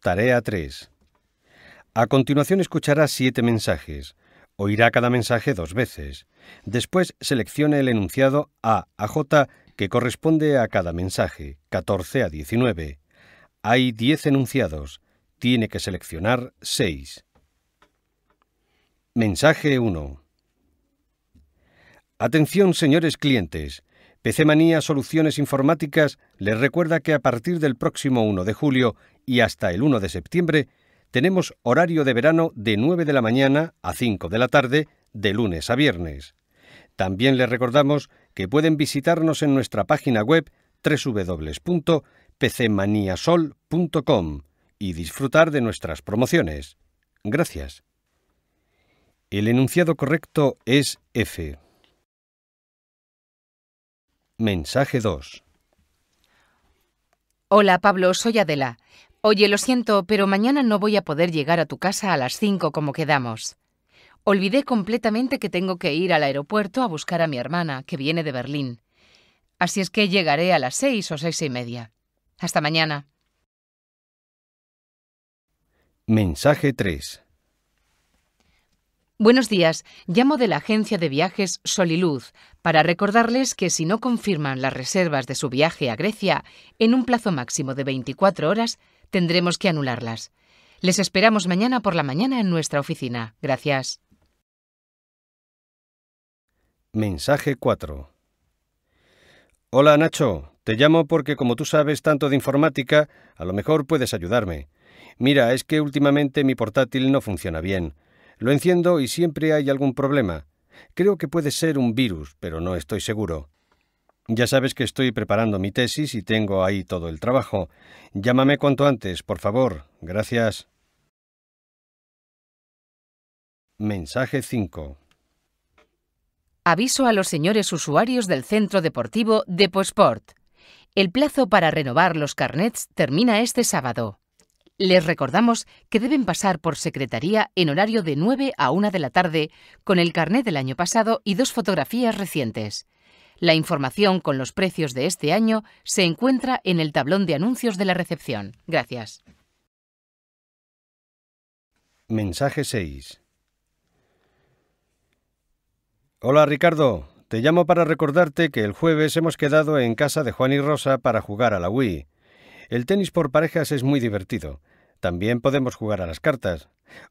Tarea tres. A continuación escuchará siete mensajes. Oirá cada mensaje dos veces. Después seleccione el enunciado A a J que corresponde a cada mensaje, catorce a diecinueve. Hay diez enunciados. Tiene que seleccionar seis. Mensaje uno. Atención, señores clientes. P C Manía Soluciones Informáticas les recuerda que a partir del próximo uno de julio y hasta el uno de septiembre, tenemos horario de verano de nueve de la mañana a cinco de la tarde, de lunes a viernes. También les recordamos que pueden visitarnos en nuestra página web w w w punto p c maniasol punto com y disfrutar de nuestras promociones. Gracias. El enunciado correcto es F. Mensaje dos. Hola, Pablo, soy Adela. Oye, lo siento, pero mañana no voy a poder llegar a tu casa a las cinco como quedamos. Olvidé completamente que tengo que ir al aeropuerto a buscar a mi hermana, que viene de Berlín. Así es que llegaré a las seis o seis y media. Hasta mañana. Mensaje tres. Buenos días. Llamo de la agencia de viajes Sol y Luz para recordarles que si no confirman las reservas de su viaje a Grecia, en un plazo máximo de veinticuatro horas, tendremos que anularlas. Les esperamos mañana por la mañana en nuestra oficina. Gracias. Mensaje cuatro. Hola, Nacho. Te llamo porque como tú sabes tanto de informática, a lo mejor puedes ayudarme. Mira, es que últimamente mi portátil no funciona bien. Lo enciendo y siempre hay algún problema. Creo que puede ser un virus, pero no estoy seguro. Ya sabes que estoy preparando mi tesis y tengo ahí todo el trabajo. Llámame cuanto antes, por favor. Gracias. Mensaje cinco. Aviso a los señores usuarios del Centro Deportivo DepoSport. El plazo para renovar los carnets termina este sábado. Les recordamos que deben pasar por secretaría en horario de nueve a una de la tarde con el carnet del año pasado y dos fotografías recientes. La información con los precios de este año se encuentra en el tablón de anuncios de la recepción. Gracias. Mensaje seis. Hola, Ricardo. Te llamo para recordarte que el jueves hemos quedado en casa de Juan y Rosa para jugar a la Wii. El tenis por parejas es muy divertido. También podemos jugar a las cartas.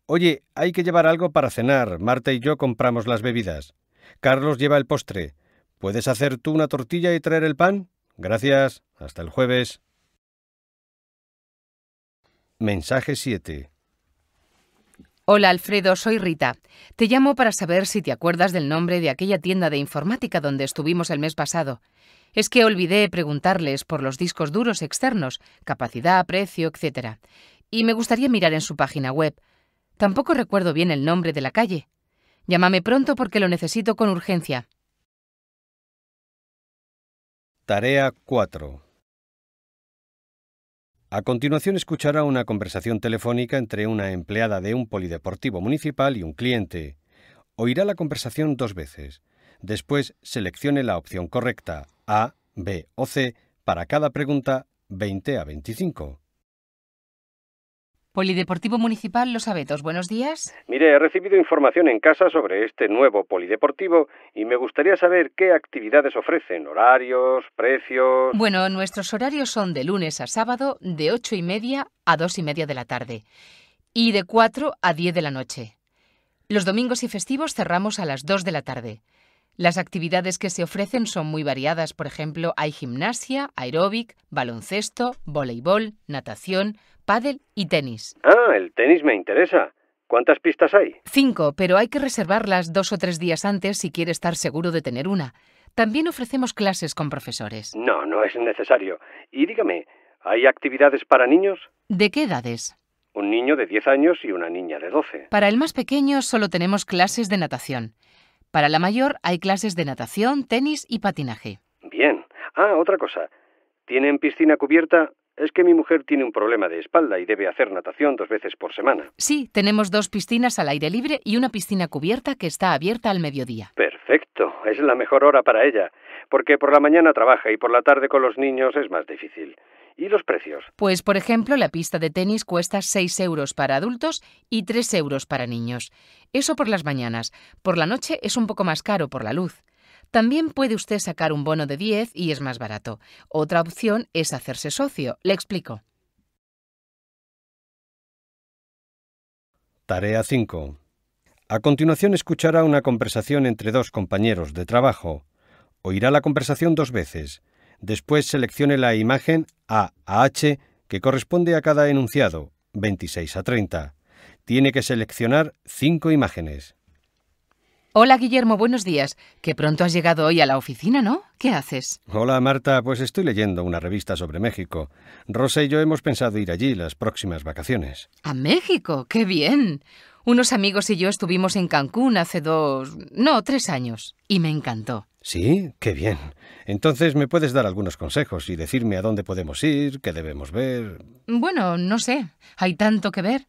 Oye, hay que llevar algo para cenar. Marta y yo compramos las bebidas. Carlos lleva el postre. ¿Puedes hacer tú una tortilla y traer el pan? Gracias. Hasta el jueves. Mensaje siete. Hola, Alfredo, soy Rita. Te llamo para saber si te acuerdas del nombre de aquella tienda de informática donde estuvimos el mes pasado. Es que olvidé preguntarles por los discos duros externos, capacidad, precio, etcétera. Y me gustaría mirar en su página web. Tampoco recuerdo bien el nombre de la calle. Llámame pronto porque lo necesito con urgencia. Tarea cuatro. A continuación escuchará una conversación telefónica entre una empleada de un polideportivo municipal y un cliente. Oirá la conversación dos veces. Después seleccione la opción correcta, A, B o C, para cada pregunta veinte a veinticinco. Polideportivo Municipal Los Abetos, buenos días. Mire, he recibido información en casa sobre este nuevo polideportivo y me gustaría saber qué actividades ofrecen, horarios, precios... Bueno, nuestros horarios son de lunes a sábado de ocho y media a dos y media de la tarde y de cuatro a diez de la noche. Los domingos y festivos cerramos a las dos de la tarde. Las actividades que se ofrecen son muy variadas, por ejemplo, hay gimnasia, aeróbic, baloncesto, voleibol, natación... pádel y tenis. Ah, el tenis me interesa. ¿Cuántas pistas hay? Cinco, pero hay que reservarlas dos o tres días antes si quiere estar seguro de tener una. También ofrecemos clases con profesores. No, no es necesario. Y dígame, ¿hay actividades para niños? ¿De qué edades? Un niño de diez años y una niña de doce. Para el más pequeño solo tenemos clases de natación. Para la mayor hay clases de natación, tenis y patinaje. Bien. Ah, otra cosa. ¿Tienen piscina cubierta? Es que mi mujer tiene un problema de espalda y debe hacer natación dos veces por semana. Sí, tenemos dos piscinas al aire libre y una piscina cubierta que está abierta al mediodía. Perfecto, es la mejor hora para ella, porque por la mañana trabaja y por la tarde con los niños es más difícil. ¿Y los precios? Pues, por ejemplo, la pista de tenis cuesta seis euros para adultos y tres euros para niños. Eso por las mañanas. Por la noche es un poco más caro por la luz. También puede usted sacar un bono de diez y es más barato. Otra opción es hacerse socio. Le explico. Tarea cinco. A continuación escuchará una conversación entre dos compañeros de trabajo. Oirá la conversación dos veces. Después seleccione la imagen A a H que corresponde a cada enunciado, veintiséis a treinta. Tiene que seleccionar cinco imágenes. Hola, Guillermo, buenos días. Que pronto has llegado hoy a la oficina, ¿no? ¿Qué haces? Hola, Marta. Pues estoy leyendo una revista sobre México. Rosa y yo hemos pensado ir allí las próximas vacaciones. ¿A México? ¡Qué bien! Unos amigos y yo estuvimos en Cancún hace dos... no, tres años. Y me encantó. ¿Sí? ¡Qué bien! Entonces me puedes dar algunos consejos y decirme a dónde podemos ir, qué debemos ver... Bueno, no sé. Hay tanto que ver.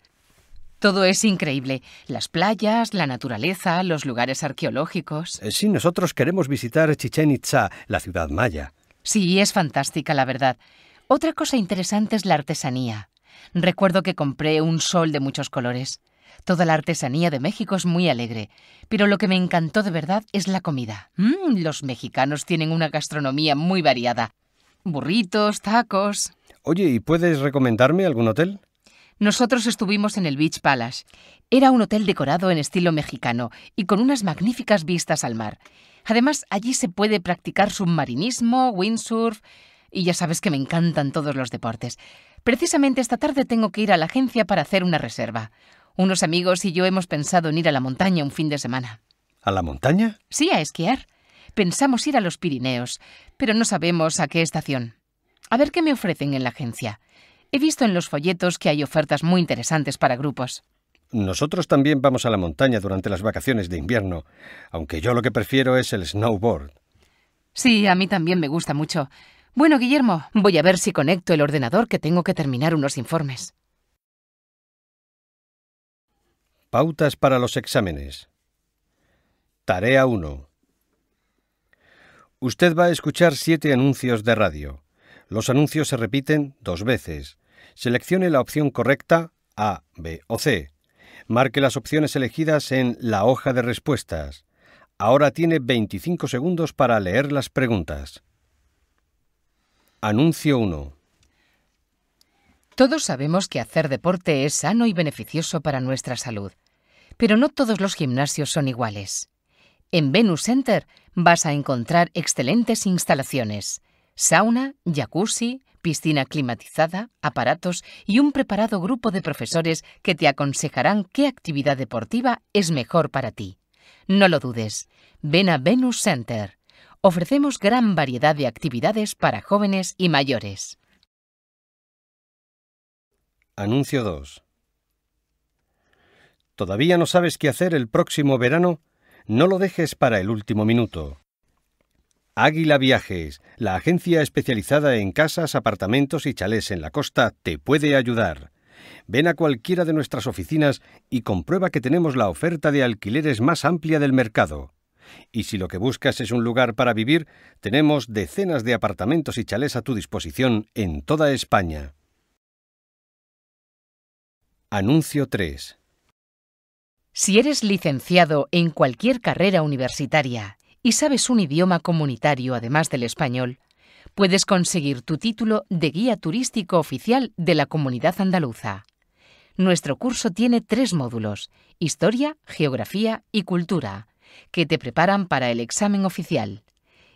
Todo es increíble. Las playas, la naturaleza, los lugares arqueológicos... Sí, nosotros queremos visitar Chichén Itzá, la ciudad maya. Sí, es fantástica, la verdad. Otra cosa interesante es la artesanía. Recuerdo que compré un sol de muchos colores. Toda la artesanía de México es muy alegre, pero lo que me encantó de verdad es la comida. Mm, los mexicanos tienen una gastronomía muy variada. Burritos, tacos... Oye, ¿y puedes recomendarme algún hotel? Nosotros estuvimos en el Beach Palace. Era un hotel decorado en estilo mexicano y con unas magníficas vistas al mar. Además, allí se puede practicar submarinismo, windsurf... Y ya sabes que me encantan todos los deportes. Precisamente esta tarde tengo que ir a la agencia para hacer una reserva. Unos amigos y yo hemos pensado en ir a la montaña un fin de semana. ¿A la montaña? Sí, a esquiar. Pensamos ir a los Pirineos, pero no sabemos a qué estación. A ver qué me ofrecen en la agencia. He visto en los folletos que hay ofertas muy interesantes para grupos. Nosotros también vamos a la montaña durante las vacaciones de invierno, aunque yo lo que prefiero es el snowboard. Sí, a mí también me gusta mucho. Bueno, Guillermo, voy a ver si conecto el ordenador, que tengo que terminar unos informes. Pautas para los exámenes. Tarea uno. Usted va a escuchar siete anuncios de radio. Los anuncios se repiten dos veces. Seleccione la opción correcta A, B o C. Marque las opciones elegidas en la hoja de respuestas. Ahora tiene veinticinco segundos para leer las preguntas. Anuncio uno. Todos sabemos que hacer deporte es sano y beneficioso para nuestra salud, pero no todos los gimnasios son iguales. En Venus Center vas a encontrar excelentes instalaciones, sauna, jacuzzi, piscina climatizada, aparatos y un preparado grupo de profesores que te aconsejarán qué actividad deportiva es mejor para ti. No lo dudes, ven a Venus Center. Ofrecemos gran variedad de actividades para jóvenes y mayores. Anuncio dos. ¿Todavía no sabes qué hacer el próximo verano? No lo dejes para el último minuto. Águila Viajes, la agencia especializada en casas, apartamentos y chalés en la costa, te puede ayudar. Ven a cualquiera de nuestras oficinas y comprueba que tenemos la oferta de alquileres más amplia del mercado. Y si lo que buscas es un lugar para vivir, tenemos decenas de apartamentos y chalés a tu disposición en toda España. Anuncio tres. Si eres licenciado en cualquier carrera universitaria y sabes un idioma comunitario además del español, puedes conseguir tu título de guía turístico oficial de la Comunidad Andaluza. Nuestro curso tiene tres módulos: Historia, Geografía y Cultura, que te preparan para el examen oficial.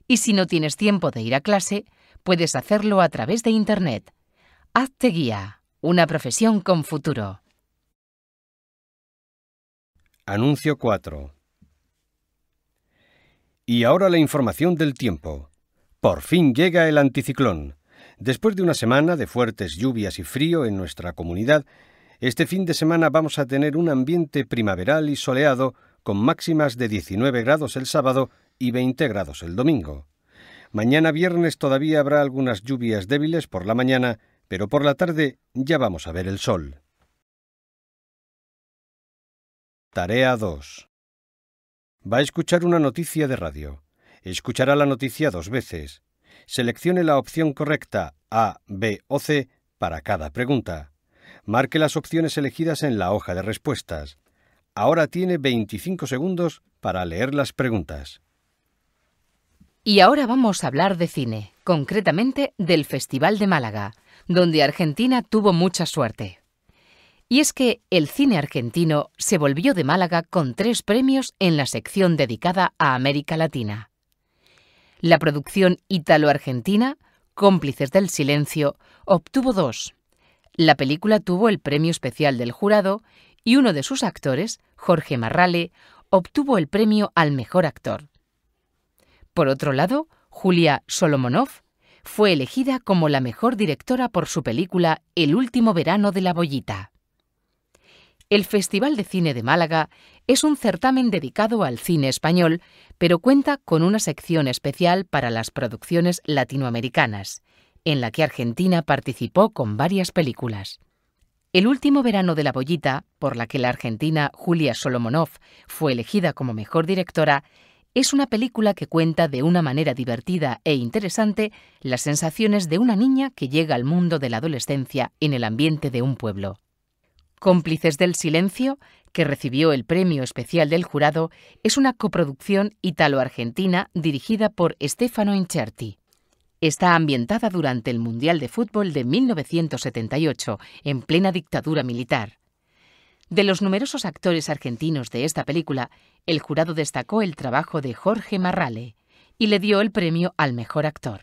Y si no tienes tiempo de ir a clase, puedes hacerlo a través de Internet. Hazte guía, una profesión con futuro. Anuncio cuatro. Y ahora la información del tiempo. Por fin llega el anticiclón. Después de una semana de fuertes lluvias y frío en nuestra comunidad, este fin de semana vamos a tener un ambiente primaveral y soleado, con máximas de diecinueve grados el sábado y veinte grados el domingo. Mañana viernes todavía habrá algunas lluvias débiles por la mañana, pero por la tarde ya vamos a ver el sol. Tarea dos. Va a escuchar una noticia de radio. Escuchará la noticia dos veces. Seleccione la opción correcta A, B o C para cada pregunta. Marque las opciones elegidas en la hoja de respuestas. Ahora tiene veinticinco segundos para leer las preguntas. Y ahora vamos a hablar de cine, concretamente del Festival de Málaga, donde Argentina tuvo mucha suerte. Y es que el cine argentino se volvió de Málaga con tres premios en la sección dedicada a América Latina. La producción ítalo-argentina, Cómplices del Silencio, obtuvo dos. La película tuvo el premio especial del jurado y uno de sus actores, Jorge Marrale, obtuvo el premio al mejor actor. Por otro lado, Julia Solomonov fue elegida como la mejor directora por su película El último verano de la bollita. El Festival de Cine de Málaga es un certamen dedicado al cine español, pero cuenta con una sección especial para las producciones latinoamericanas, en la que Argentina participó con varias películas. El último verano de La Bollita, por la que la argentina Julia Solomonov fue elegida como mejor directora, es una película que cuenta de una manera divertida e interesante las sensaciones de una niña que llega al mundo de la adolescencia en el ambiente de un pueblo. Cómplices del Silencio, que recibió el premio especial del jurado, es una coproducción italo-argentina dirigida por Stefano Incerti. Está ambientada durante el Mundial de Fútbol de mil novecientos setenta y ocho, en plena dictadura militar. De los numerosos actores argentinos de esta película, el jurado destacó el trabajo de Jorge Marrale y le dio el premio al mejor actor.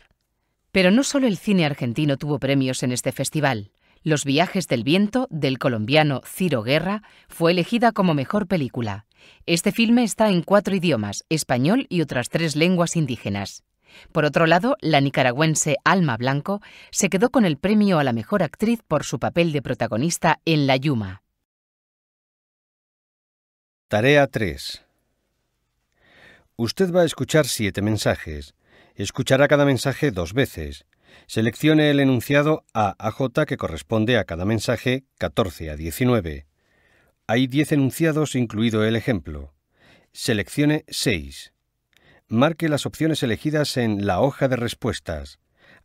Pero no solo el cine argentino tuvo premios en este festival. Los Viajes del Viento, del colombiano Ciro Guerra, fue elegida como mejor película. Este filme está en cuatro idiomas, español y otras tres lenguas indígenas. Por otro lado, la nicaragüense Alma Blanco se quedó con el premio a la mejor actriz por su papel de protagonista en La Yuma. Tarea tres. Usted va a escuchar siete mensajes. Escuchará cada mensaje dos veces. Seleccione el enunciado A a J que corresponde a cada mensaje catorce a diecinueve. Hay diez enunciados, incluido el ejemplo. Seleccione seis. Marque las opciones elegidas en la hoja de respuestas.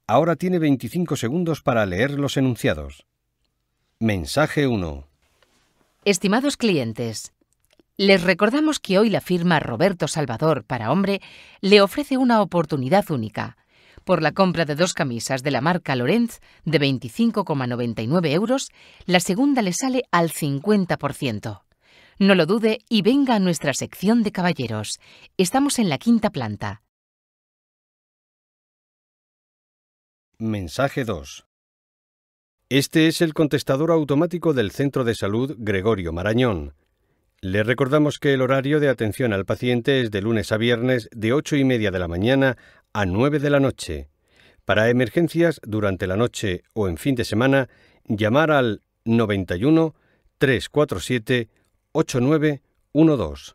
Ahora tiene veinticinco segundos para leer los enunciados. Mensaje uno. Estimados clientes, les recordamos que hoy la firma Roberto Salvador para hombre le ofrece una oportunidad única. Por la compra de dos camisas de la marca Lorenz de veinticinco con noventa y nueve euros, la segunda le sale al cincuenta por ciento. No lo dude y venga a nuestra sección de caballeros. Estamos en la quinta planta. Mensaje dos. Este es el contestador automático del Centro de Salud Gregorio Marañón. Le recordamos que el horario de atención al paciente es de lunes a viernes de ocho y media de la mañana a nueve de la noche. Para emergencias durante la noche o en fin de semana, llamar al noventa y uno, trescientos cuarenta y siete, ochenta y nueve doce. ocho nueve uno dos.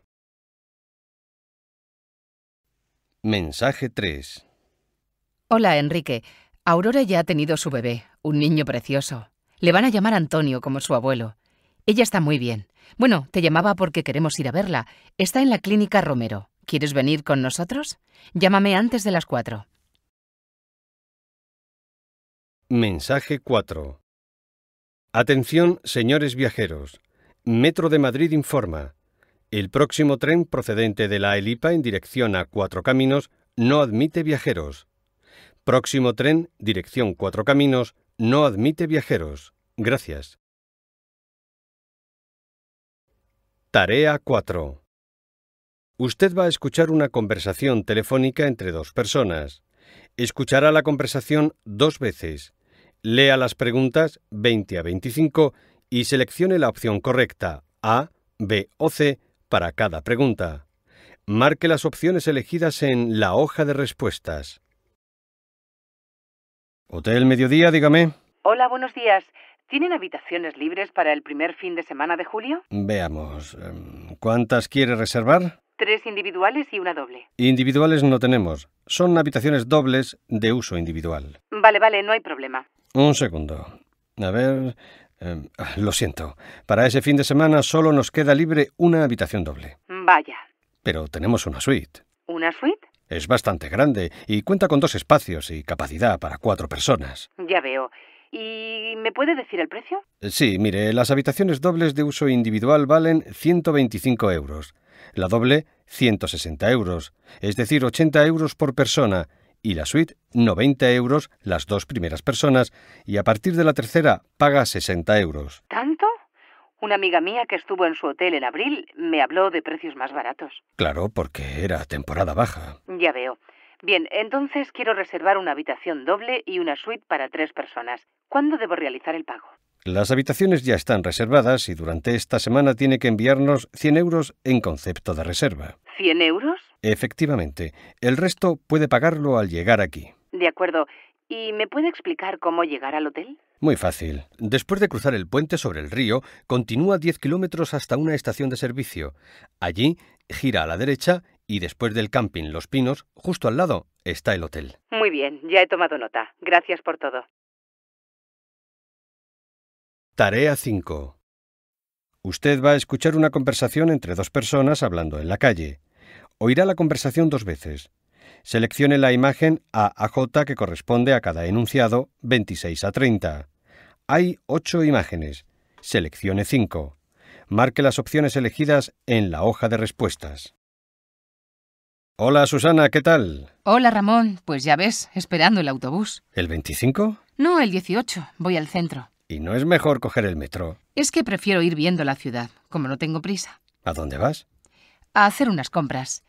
Mensaje tres. Hola, Enrique. Aurora ya ha tenido su bebé, un niño precioso. Le van a llamar Antonio como su abuelo. Ella está muy bien. Bueno, te llamaba porque queremos ir a verla. Está en la clínica Romero. ¿Quieres venir con nosotros? Llámame antes de las cuatro. Mensaje cuatro. Atención, señores viajeros. Metro de Madrid informa. El próximo tren procedente de la Elipa en dirección a Cuatro Caminos no admite viajeros. Próximo tren, dirección Cuatro Caminos, no admite viajeros. Gracias. Tarea cuatro. Usted va a escuchar una conversación telefónica entre dos personas. Escuchará la conversación dos veces. Lea las preguntas veinte a veinticinco y seleccione la opción correcta, A, B o C, para cada pregunta. Marque las opciones elegidas en la hoja de respuestas. Hotel Mediodía, dígame. Hola, buenos días. ¿Tienen habitaciones libres para el primer fin de semana de julio? Veamos. ¿Cuántas quiere reservar? Tres individuales y una doble. Individuales no tenemos. Son habitaciones dobles de uso individual. Vale, vale, no hay problema. Un segundo. A ver... Eh, lo siento, para ese fin de semana solo nos queda libre una habitación doble. Vaya. Pero tenemos una suite. ¿Una suite? Es bastante grande y cuenta con dos espacios y capacidad para cuatro personas. Ya veo. ¿Y me puede decir el precio? Sí, mire, las habitaciones dobles de uso individual valen ciento veinticinco euros. La doble, ciento sesenta euros, es decir, ochenta euros por persona. Y la suite, noventa euros las dos primeras personas, y a partir de la tercera paga sesenta euros. ¿Tanto? Una amiga mía que estuvo en su hotel en abril me habló de precios más baratos. Claro, porque era temporada baja. Ya veo. Bien, entonces quiero reservar una habitación doble y una suite para tres personas. ¿Cuándo debo realizar el pago? Las habitaciones ya están reservadas y durante esta semana tiene que enviarnos cien euros en concepto de reserva. ¿cien euros? Efectivamente. El resto puede pagarlo al llegar aquí. De acuerdo. ¿Y me puede explicar cómo llegar al hotel? Muy fácil. Después de cruzar el puente sobre el río, continúa diez kilómetros hasta una estación de servicio. Allí, gira a la derecha y después del camping Los Pinos, justo al lado, está el hotel. Muy bien. Ya he tomado nota. Gracias por todo. Tarea cinco. Usted va a escuchar una conversación entre dos personas hablando en la calle. Oirá la conversación dos veces. Seleccione la imagen A a J que corresponde a cada enunciado, veintiséis a treinta. Hay ocho imágenes. Seleccione cinco. Marque las opciones elegidas en la hoja de respuestas. Hola, Susana, ¿qué tal? Hola, Ramón. Pues ya ves, esperando el autobús. ¿El veinticinco? No, el dieciocho. Voy al centro. ¿Y no es mejor coger el metro? Es que prefiero ir viendo la ciudad, como no tengo prisa. ¿A dónde vas? A hacer unas compras.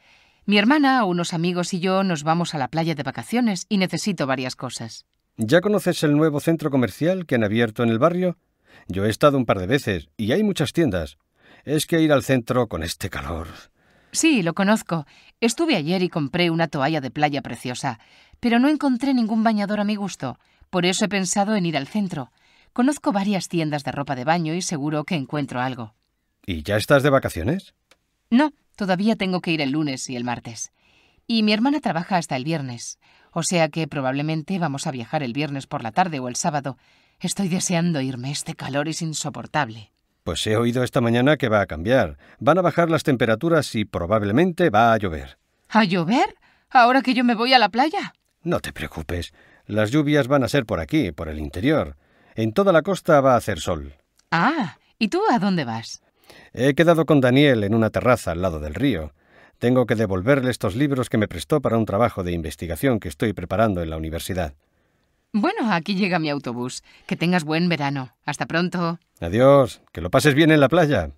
Mi hermana, unos amigos y yo nos vamos a la playa de vacaciones y necesito varias cosas. ¿Ya conoces el nuevo centro comercial que han abierto en el barrio? Yo he estado un par de veces y hay muchas tiendas. Es que ir al centro con este calor... Sí, lo conozco. Estuve ayer y compré una toalla de playa preciosa, pero no encontré ningún bañador a mi gusto. Por eso he pensado en ir al centro. Conozco varias tiendas de ropa de baño y seguro que encuentro algo. ¿Y ya estás de vacaciones? No, todavía tengo que ir el lunes y el martes. Y mi hermana trabaja hasta el viernes. O sea que probablemente vamos a viajar el viernes por la tarde o el sábado. Estoy deseando irme, este calor es insoportable. Pues he oído esta mañana que va a cambiar. Van a bajar las temperaturas y probablemente va a llover. ¿A llover? ¿Ahora que yo me voy a la playa? No te preocupes. Las lluvias van a ser por aquí, por el interior. En toda la costa va a hacer sol. Ah, ¿y tú a dónde vas? He quedado con Daniel en una terraza al lado del río. Tengo que devolverle estos libros que me prestó para un trabajo de investigación que estoy preparando en la universidad. Bueno, aquí llega mi autobús. Que tengas buen verano. Hasta pronto. Adiós. Que lo pases bien en la playa.